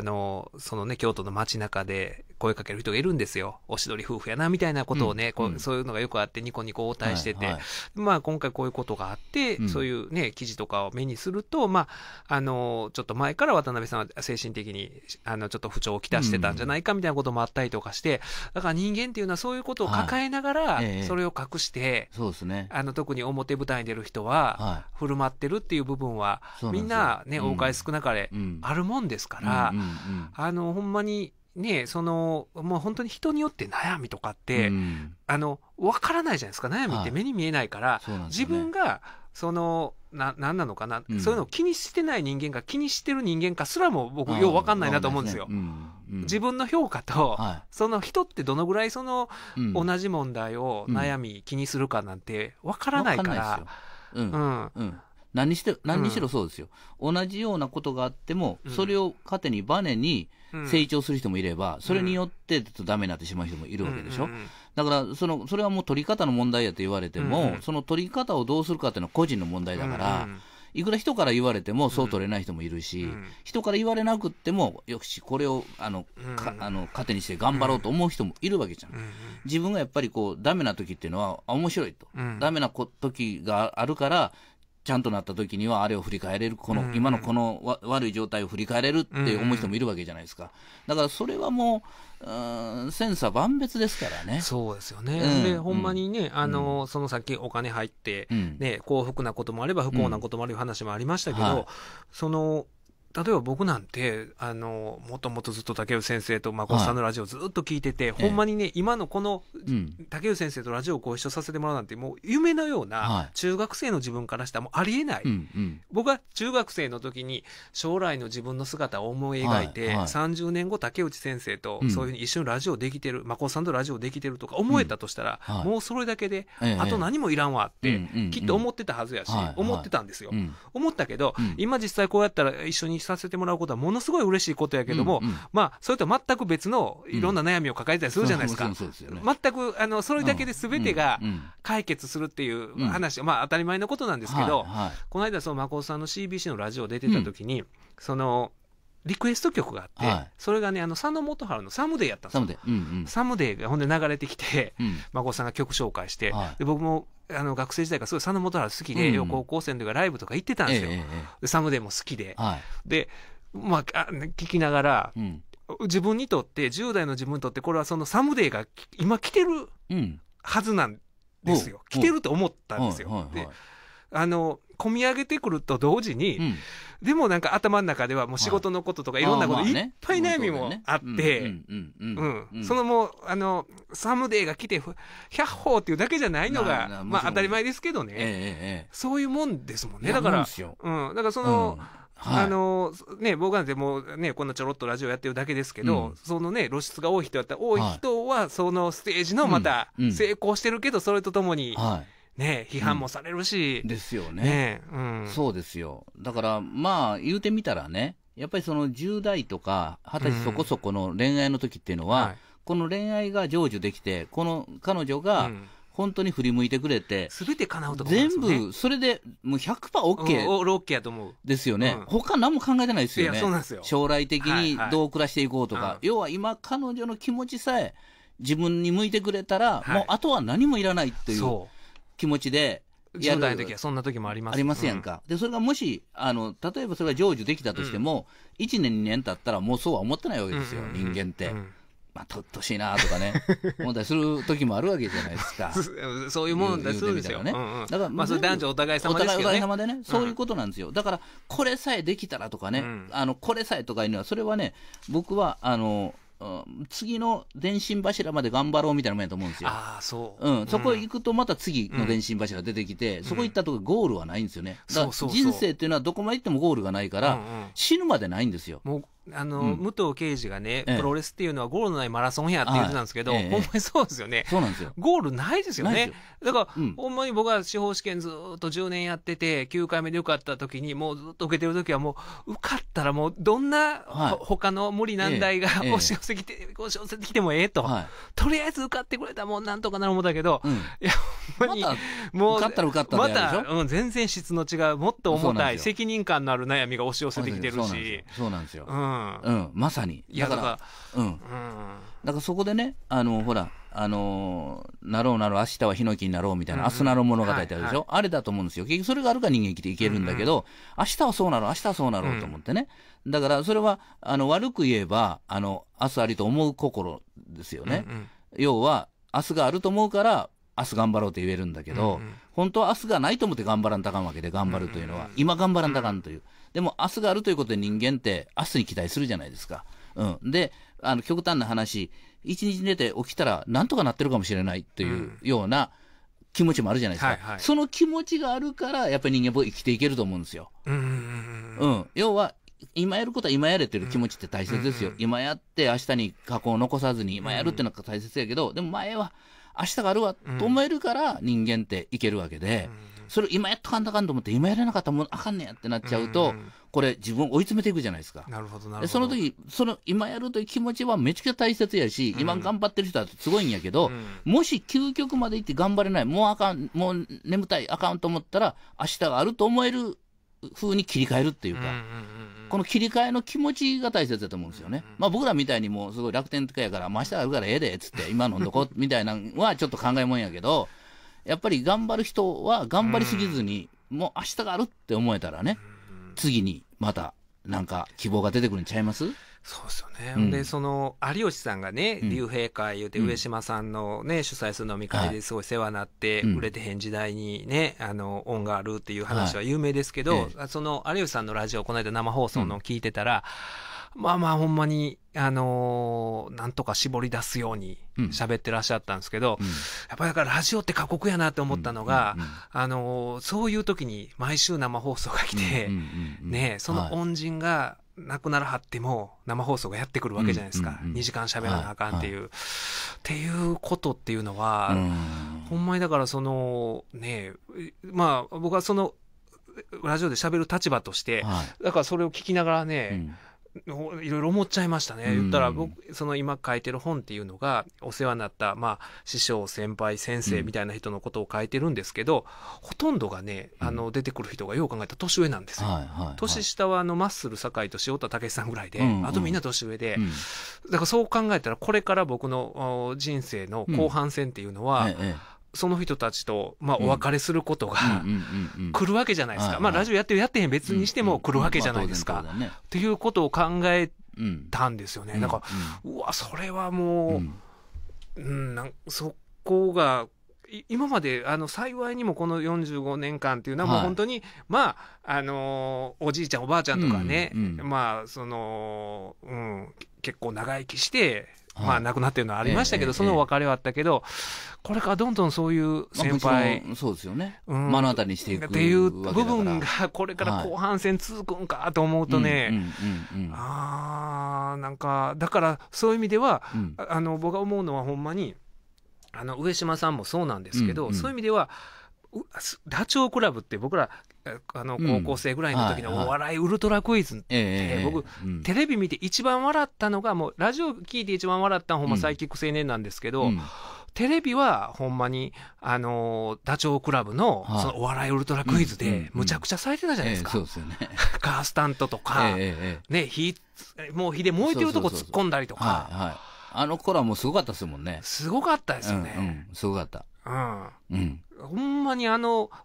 のね京都の街中で声かける人がいるんですよ。おしどり夫婦やなみたいなことをね、そういうのがよくあってニコニコ応対してて、まあ今回こういうことがあって、そういうね記事とかを目にすると、まあちょっと前から渡辺さんは精神的にちょっと不調をきたしてたんじゃないかみたいなこともあったりとかして、だから人間っていうのはそういうことを抱えながらそれを隠して、特に表舞台に出る人は振る舞ってるっていう部分はみんなね多かれ少なかれあるもんですから、ほんまにね、もう本当に人によって悩みとかって、分からないじゃないですか。悩みって目に見えないから、自分が何なのかな、そういうのを気にしてない人間が気にしてる人間かすらも僕よう分かんないなと思うんですよ。自分の評価とその人ってどのぐらい同じ問題を悩み気にするかなんて分からないから、何にしろそうですよ。同じようなことがあってもそれを糧にバネに成長する人もいれば、それによってちょっとダメになってしまう人もいるわけでしょ。だからそれはもう取り方の問題やと言われても、その取り方をどうするかっていうのは個人の問題だから、いくら人から言われてもそう取れない人もいるし、人から言われなくってもよしこれを糧にして頑張ろうと思う人もいるわけじゃん。自分がやっぱりこうダメな時っていうのは面白いと、ダメな時があるからちゃんとなった時にはあれを振り返れる、今のこの悪い状態を振り返れるって思う人もいるわけじゃないですか。だからそれはもう千差万別ですからね。そうですよね。でほんまにね、その先お金入ってね、幸福なこともあれば不幸なこともある話もありましたけど、例えば僕なんてもともとずっと竹内先生とまこさんのラジオずっと聞いてて、ほんまにね今のこの竹内先生とラジオをご一緒させてもらうなんてもう夢のような、中学生の自分からしたらもうありえない、僕は中学生の時に将来の自分の姿を思い描いて、30年後竹内先生とそういうふうに一緒にラジオできてる、まこさんとラジオできてるとか思えたとしたら、もうそれだけであと何もいらんわってきっと思ってたはずやし、思ってたんですよ。思ったけど今実際こうやったら一緒にさせてもらうことはものすごい嬉しいことやけども、まあそれと全く別のいろんな悩みを抱えたりするじゃないですか。全くそれだけで全てが解決するっていう話、まあ当たり前のことなんですけど、この間そのまこさんの CBC のラジオ出てた時にリクエスト曲があって、それがね佐野元春の「サムデー」やったんですよ。サムデーがほんで流れてきて、まこさんが曲紹介して、僕も学生時代からすごい佐野元春好きで、高校生の時はライブとか行ってたんですよ。サムデーも好きで、でまあ聞きながら、自分にとって10代の自分にとってこれはそのサムデーが今来てるはずなんですよ、来てると思ったんですよ。で込み上げてくると同時に、でもなんか頭の中ではもう仕事のこととかいろんなこといっぱい悩みもあって、そのもうサムデーが来て百歩っていうだけじゃないのがまあ当たり前ですけどね、そういうもんですもんね。だから僕なんてもうねこんなちょろっとラジオやってるだけですけど、そのね露出が多い人だったら多い人はそのステージのまた成功してるけど、それとともにね、批判もされるし、ですよね。そうですよ。だからまあ言うてみたらね、やっぱりその10代とか20歳そこそこの恋愛の時っていうのは、この恋愛が成就できてこの彼女が本当に振り向いてくれて、すべて叶うところなんですね。全部それでもう 100% OK、オール OK やと思うですよね。他何も考えてないですよね。将来的にどう暮らしていこうとか、要は今彼女の気持ちさえ自分に向いてくれたら、もうあとは何もいらないという気持ちで。10代の時はそんな時もあります。ありますやんか。で、それがもし、例えばそれが成就できたとしても、1年、2年経ったらもうそうは思ってないわけですよ、人間って。まあ、とっとしいなとかね、問題する時もあるわけじゃないですか。そういうもんだそうですよね。だから、まあ、それ男女お互い様ですよね。お互い様でね、そういうことなんですよ。だから、これさえできたらとかね、これさえとかいうのは、それはね、僕は、次の電信柱まで頑張ろうみたいなもんやと思うんですよ。そこへ行くとまた次の電信柱が出てきて、そこ行ったとこゴールはないんですよね。だから人生っていうのはどこまで行ってもゴールがないから、死ぬまでないんですよ。武藤敬司がね、プロレスっていうのはゴールのないマラソンやって言ってたんですけど、ほんまにそうですよね。そうなんですよ。ゴールないですよね。だから、ほんまに僕は司法試験ずっと10年やってて、9回目で受かった時に、もうずっと受けてる時はもう、受かったらもう、どんな他の無理難題が押し寄せてきてもええと。とりあえず受かってくれたらもうなんとかなるもんだけど、いや、ほんまに、もう、受かったら受かったでしょ？また、全然質の違う、もっと重たい、責任感のある悩みが押し寄せてきてるし。そうなんですよ。まさに。だから、そこでね、ほら、なろうなろう、明日はヒノキになろうみたいな、明日なろう物語ってあるでしょ？あれだと思うんですよ。結局それがあるから人間生きていけるんだけど、明日はそうなろう、明日はそうなろうと思ってね。だから、それは、悪く言えば、明日ありと思う心ですよね。要は、明日があると思うから、明日頑張ろうと言えるんだけど、本当は明日がないと思って頑張らんたかんわけで、頑張るというのは、今頑張らんたかんという。でも明日があるということで人間って明日に期待するじゃないですか。で、極端な話、一日寝て起きたらなんとかなってるかもしれないというような気持ちもあるじゃないですか。その気持ちがあるから、やっぱり人間も生きていけると思うんですよ。要は、今やることは今やれっていう気持ちって大切ですよ。今やって明日に過去を残さずに今やるっていうのが大切やけど、でも前は、明日があるわと思えるから人間っていけるわけで、それを今やっとかんだかんと思って、今やらなかったらもうあかんねやってなっちゃうと、これ自分を追い詰めていくじゃないですか。なるほど、なるほど。その時、今やるという気持ちはめちゃくちゃ大切やし、今頑張ってる人はすごいんやけど、もし究極まで行って頑張れない、もうあかん、もう眠たい、あかんと思ったら、明日があると思える風に切り替えるっていうか、この切り替えの気持ちが大切だと思うんですよね。まあ僕らみたいにもうすごい楽天とかやから、明日あるからええで、つって今飲んどこみたいなのはちょっと考えもんやけど、やっぱり頑張る人は頑張りすぎずに、もう明日があるって思えたらね、次にまたなんか希望が出てくるんちゃいます？そうですよね。で、有吉さんがね、竜兵会言うて、上島さんのね、主催する飲み会ですごい世話になって、売れてへん時代にね、恩があるっていう話は有名ですけど、有吉さんのラジオ、この間生放送の聞いてたら、まあまあ、ほんまに、なんとか絞り出すように喋ってらっしゃったんですけど、やっぱりだからラジオって過酷やなって思ったのが、そういう時に毎週生放送が来て、ね、その恩人が、なくならはっても生放送がやってくるわけじゃないですか。2時間喋らなあかんっていう。っていうことっていうのは、ほんまにだからね、まあ僕はラジオで喋る立場として、だからそれを聞きながらね、いろいろ思っちゃいましたね。言ったら僕、今書いてる本っていうのが、お世話になった、まあ、師匠、先輩、先生みたいな人のことを書いてるんですけど、ほとんどがね、出てくる人がよう考えたら年上なんですよ。年下はマッスル酒井と塩田武さんぐらいで、あとみんな年上で、だからそう考えたら、これから僕の人生の後半戦っていうのは、その人たちと、まあ、お別れすることが来るわけじゃないですか。まあ、ラジオやってる、やってへん別にしても来るわけじゃないですか。っていうことを考えたんですよね。だから、うわ、それはもう、そこが、今まで、幸いにもこの45年間っていうのはもう本当に、まあ、おじいちゃん、おばあちゃんとかね、まあ、結構長生きして、まあ、亡くなってるのはありましたけど、その別れはあったけど、これからどんどんそういう先輩、そうですよね。目の当たりにしていくっていう部分が、これから後半戦続くんかと思うとね、なんか、だから、そういう意味では、僕が思うのはほんまに、上島さんもそうなんですけど、そういう意味では、ダチョウ倶楽部って僕ら、高校生ぐらいの時のお笑いウルトラクイズって、僕、テレビ見て一番笑ったのが、もう、ラジオ聞いて一番笑ったのはほんまサイキック青年なんですけど、テレビはほんまにダチョウ倶楽部のそのお笑いウルトラクイズでむちゃくちゃされてたじゃないですか。そうですよね。カースタントとか、ね、もう火で燃えてるとこ突っ込んだりとか。あの頃はもうすごかったですもんね。すごかったですよね。すごかった。うん。ほんまに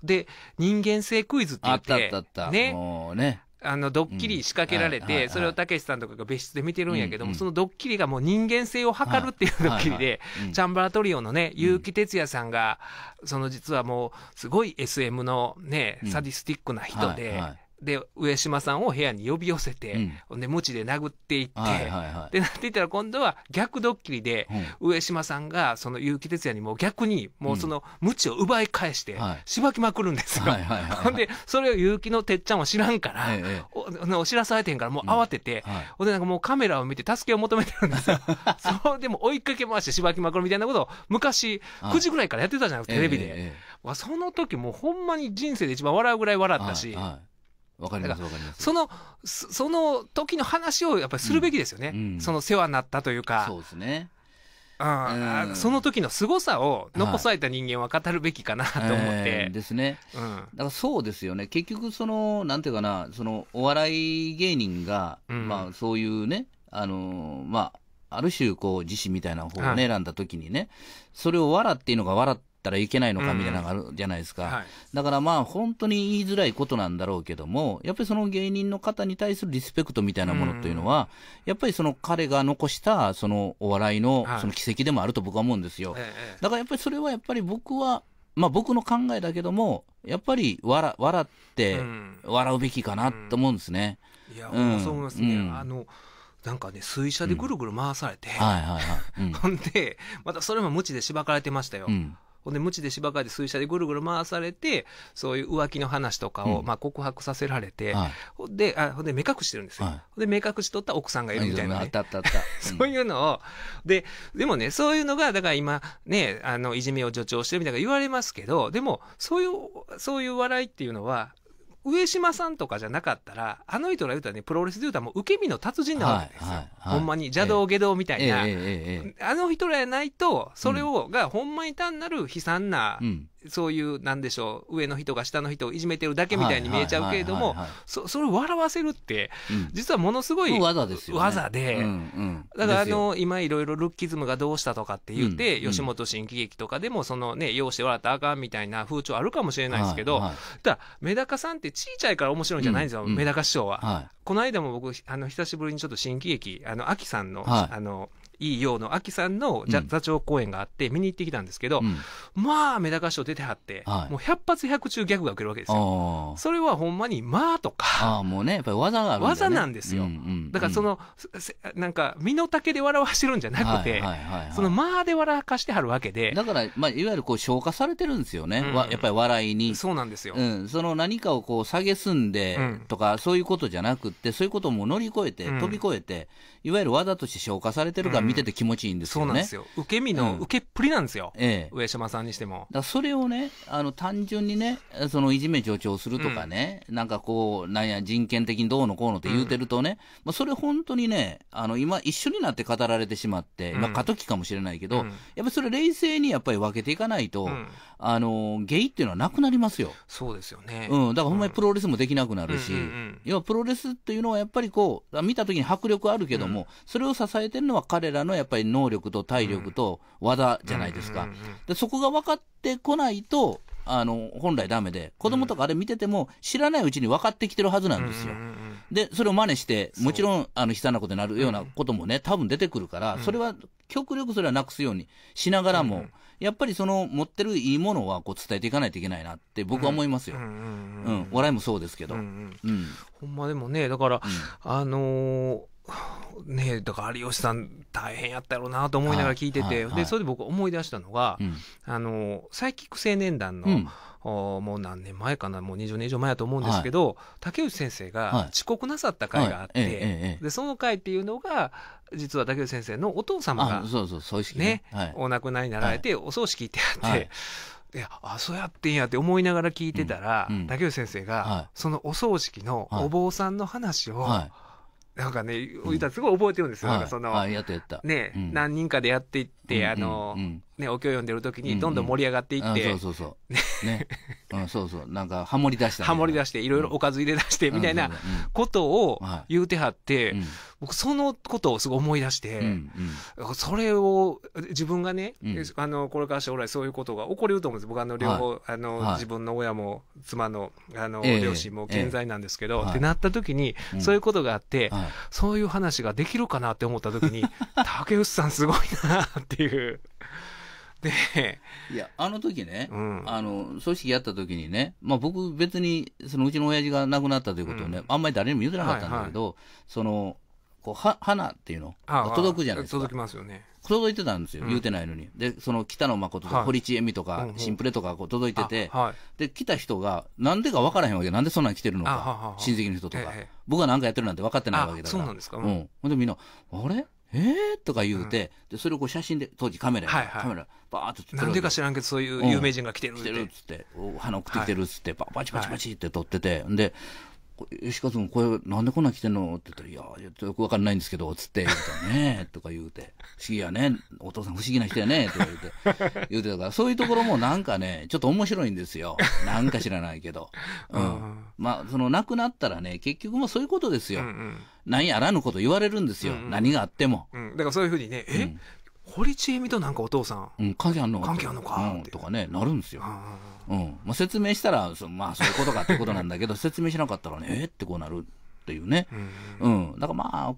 で、人間性クイズって言って。あったあったあった。ね。もうね。ドッキリ仕掛けられて、それをたけしさんとかが別室で見てるんやけども、そのドッキリがもう人間性を測るっていうドッキリで、チャンバラトリオのね、結城哲也さんが、実はもう、すごい SM のね、サディスティックな人で、上島さんを部屋に呼び寄せて、ムチで殴っていって、で、なっていったら今度は逆ドッキリで、上島さんが、結城哲也にも逆に、もうムチを奪い返して、しばきまくるんですよ。ほんで、それを結城のてっちゃんは知らんから、知らされてへんから、もう慌てて、ほんで、なんかもうカメラを見て助けを求めてるんですよ。そう、でも追いかけ回してしばきまくるみたいなことを、昔、9時ぐらいからやってたじゃないですか、テレビで。その時もうほんまに人生で一番笑うぐらい笑ったし、その時の話をやっぱりするべきですよね、その世話になったというか、そうですね、その時の凄さを残された人間は語るべきかなと思って。ですね、だからそうですよね、結局、なんていうかな、お笑い芸人が、まあ、そういうね、ある種、自死みたいな方をね、選んだ時にね、それを笑っていいのか、笑ってたらいけないのかみたいなのがあるじゃないですか、だからまあ本当に言いづらいことなんだろうけども、やっぱりその芸人の方に対するリスペクトみたいなものというのは、やっぱり彼が残したお笑いの軌跡でもあると僕は思うんですよ。だからやっぱりそれはやっぱり僕は、まあ僕の考えだけども、やっぱり笑って笑うべきかなと思うんですね。いや、そう思いますね。なんかね、水車でぐるぐる回されて、ほんでまたそれも鞭でしばかれてましたよ。ほんで、ムチでしばかれて、水車でぐるぐる回されて、そういう浮気の話とかを、まあ、告白させられて、ほんで、目隠してるんですよ。で、目隠しとった奥さんがいるみたいな。そういうのを、でもね、そういうのが、だから今、ね、いじめを助長してるみたいな言われますけど、でも、そういう笑いっていうのは、上島さんとかじゃなかったら、あの人ら言うたらね、プロレスで言うたらもう受け身の達人なわけですよ。ほんまに邪道下道みたいな。あの人らやないと、それを、がほんまに単なる悲惨な、そういう、なんでしょう、上の人が下の人をいじめてるだけみたいに見えちゃうけれども、それを笑わせるって、実はものすごい技で、だから今いろいろルッキズムがどうしたとかって言って、吉本新喜劇とかでも、用して笑ったらあかんみたいな風潮あるかもしれないですけど、ただ、メダカさんってちいちゃいから面白いんじゃないんですよ、メダカ師匠は。この間も僕、久しぶりにちょっと新喜劇、アキさんの、いいようの秋さんの座長公演があって見に行ってきたんですけど、まあメダカ師匠出てはって、もう100発100中ギャグが受けるわけですよ。それはほんまにまあとか、もうねやっぱり技があるんだね。技なんですよ。だからなんか身の丈で笑わしてるんじゃなくて、そのまあで笑かしてはるわけで、だからまあいわゆる消化されてるんですよね。やっぱり笑いに、そうなんですよ。その何かを蔑んでとかそういうことじゃなくて、そういうことも乗り越えて飛び越えて、いわゆる技として消化されてるから。見てて気持ちいいんですよね。そうなんですよ。受け身の受けっぷりなんですよ。上島さんにしても。だそれをね、単純にね、いじめ助長するとかね、なんかなんや人権的にどうのこうのって言うてるとね、まあそれ本当にね、今一緒になって語られてしまって、今過渡期かもしれないけど、やっぱりそれ冷静にやっぱり分けていかないと、ゲイっていうのはなくなりますよ。そうですよね。だからほんまにプロレスもできなくなるし、要はプロレスっていうのはやっぱり見た時に迫力あるけども、それを支えてるのは彼らのやっぱり能力と体力と技じゃないですか。でそこが分かってこないと本来ダメで、子供とかあれ見てても知らないうちに分かってきてるはずなんですよ。でそれを真似してもちろん悲惨なことになるようなこともね多分出てくるから、それは極力それはなくすようにしながらも、やっぱり持ってるいいものは伝えていかないといけないなって僕は思いますよ。笑いもそうですけど、ほんまでもね、だからねえ、だから有吉さん大変やったやろうなと思いながら聞いてて、でそれで僕思い出したのが、サイキック青年団の、もう何年前かな、もう20年以上前だと思うんですけど、竹内先生が遅刻なさった回があって、でその回っていうのが実は竹内先生のお父様がねお亡くなりになられてお葬式ってあって。いや、あ、そうやってんやって思いながら聞いてたら、竹内先生がそのお葬式のお坊さんの話をなんかね、すごい覚えてるんですよ。何人かでやっていって、お経を読んでる時にどんどん盛り上がっていって、そうそう、なんかハモり出した。ハモり出して、いろいろおかず入れ出して、みたいなことを言うてはって、僕そのことをすごい思い出して、それを自分がね、これから将来そういうことが起こりうると思うんです。僕両方、自分の親も妻の両親も健在なんですけど、ってなった時に、そういうことがあって、そういう話ができるかなって思った時に竹内さんすごいなっていうで、いやあの時ね、組織やった時にね、僕別にそのうちの親父が亡くなったということをね、あんまり誰にも言ってなかったんだけど、その花っていうの届くじゃないですか。届きますよね。届いてたんですよ、言うてないのに。で、その北野誠とか堀ちえみとかシンプレとか届いてて、で、来た人がなんでか分からへんわけ。なんでそんなん来てるのか、親戚の人とか。僕がなんかやってるなんて分かってないわけだから。そうなんですか。うん。ほんでみんな、あれとか言うて、で、それをこう写真で、当時カメラ、バーっと撮ってる。なんでか知らんけど、そういう有名人が来てるって。来てるっつって、花送ってきてるっつって、バチバチバチって撮ってて、で、吉川君、これ、なんでこんなん来てんのって言ったら、いや、よくわかんないんですけど、つって、ね、とか言うて、不思議やね、お父さん不思議な人やね、とか言うてたから、そういうところもなんかね、ちょっと面白いんですよ。なんか知らないけど。うん。まあ、その、亡くなったらね、結局もそういうことですよ。何やらぬこと言われるんですよ。何があっても。だからそういうふうにね、堀ちえみとなんかお父さん。関係あんのか。関係あんのか。とかね、なるんですよ。説明したら、そういうことかってことなんだけど、説明しなかったらね、ってこうなるっていうね。だから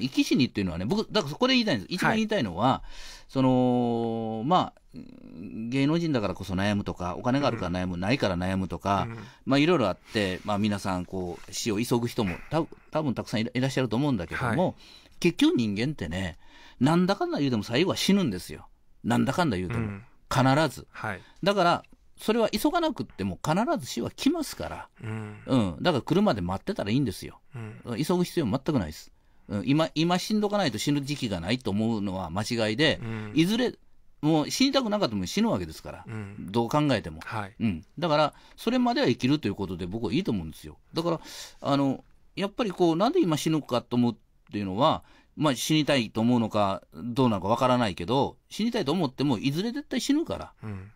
生き死にっていうのはね、僕、だからそこで言いたいんです。一番言いたいのは、芸能人だからこそ悩むとか、お金があるから悩む、ないから悩むとか、いろいろあって、皆さん、こう、死を急ぐ人も多分たくさんいらっしゃると思うんだけども、結局人間ってね、なんだかんだ言うても最後は死ぬんですよ。なんだかんだ言うても。必ず。だから、それは急がなくっても必ず死は来ますから。だから車で待ってたらいいんですよ。急ぐ必要は全くないです。今死んどかないと死ぬ時期がないと思うのは間違いで、いずれ、もう死にたくなかったも死ぬわけですから。どう考えても。だから、それまでは生きるということで僕はいいと思うんですよ。だから、やっぱりこう、なんで今死ぬかと思うっていうのは、死にたいと思うのか、どうなのかわからないけど、死にたいと思っても、いずれ絶対死ぬか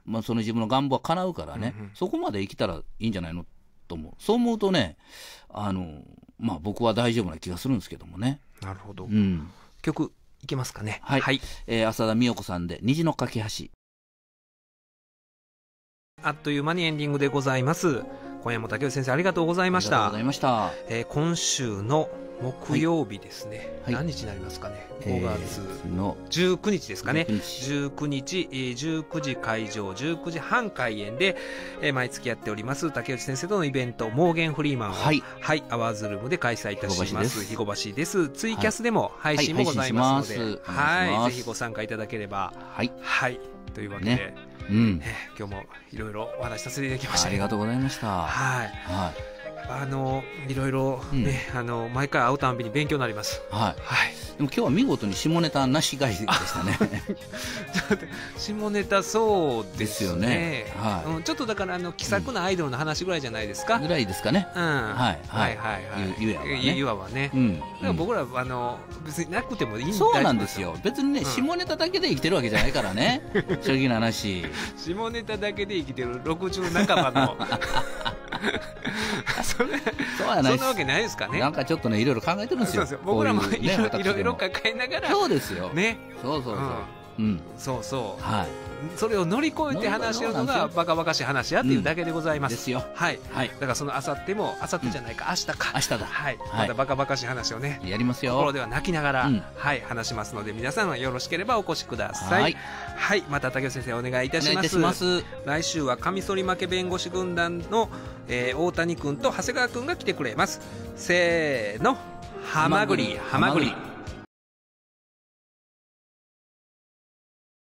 ら、その自分の願望は叶うからね、そこまで生きたらいいんじゃないのと思う。そう思うとね、僕は大丈夫な気がするんですけどもね。なるほど。曲、いけますかね。はい。浅田美代子さんで、虹の架け橋。あっという間にエンディングでございます。今夜も竹内先生、ありがとうございました。ありがとうございました。今週の、木曜日ですね、何日になりますかね、5月の19日ですかね、19日、19時会場、19時半開演で、毎月やっております、竹内先生とのイベント、モーゲンフリーマンを、アワーズルームで開催いたします、ひこばしです、ツイキャスでも配信もございますので、ぜひご参加いただければ。というわけで、今日もいろいろお話しさせていただきました。ありがとうございました。いろいろね、毎回会うたんびに勉強になります。でも今日は見事に下ネタなし会でしたね。下ネタそうですよね。ちょっとだから気さくなアイドルの話ぐらいじゃないですか。ぐらいですかね。ゆわはね。僕ら別になくてもいいんですよ。そうなんですよ。別にね下ネタだけで生きてるわけじゃないからね。正直な話。下ネタだけで生きてる60半ばの。そんなわけないですかね。なんかちょっとねいろいろ考えてるんですよ。僕らもいろいろ抱えながら。そうですよ。ね。そうそうそう。そうそう。それを乗り越えて話し合うのがバカバカしい話やっていうだけでございます。ですよ。だからそのあさってじゃないか明日か。明日だ。またバカバカしい話をね。やりますよ。心では泣きながら話しますので皆さんはよろしければお越しください。また竹内先生お願いいたします。来週はカミソリ負け弁護士軍団の大谷君と長谷川君が来てくれます。せーの、ハマグリハマグリ。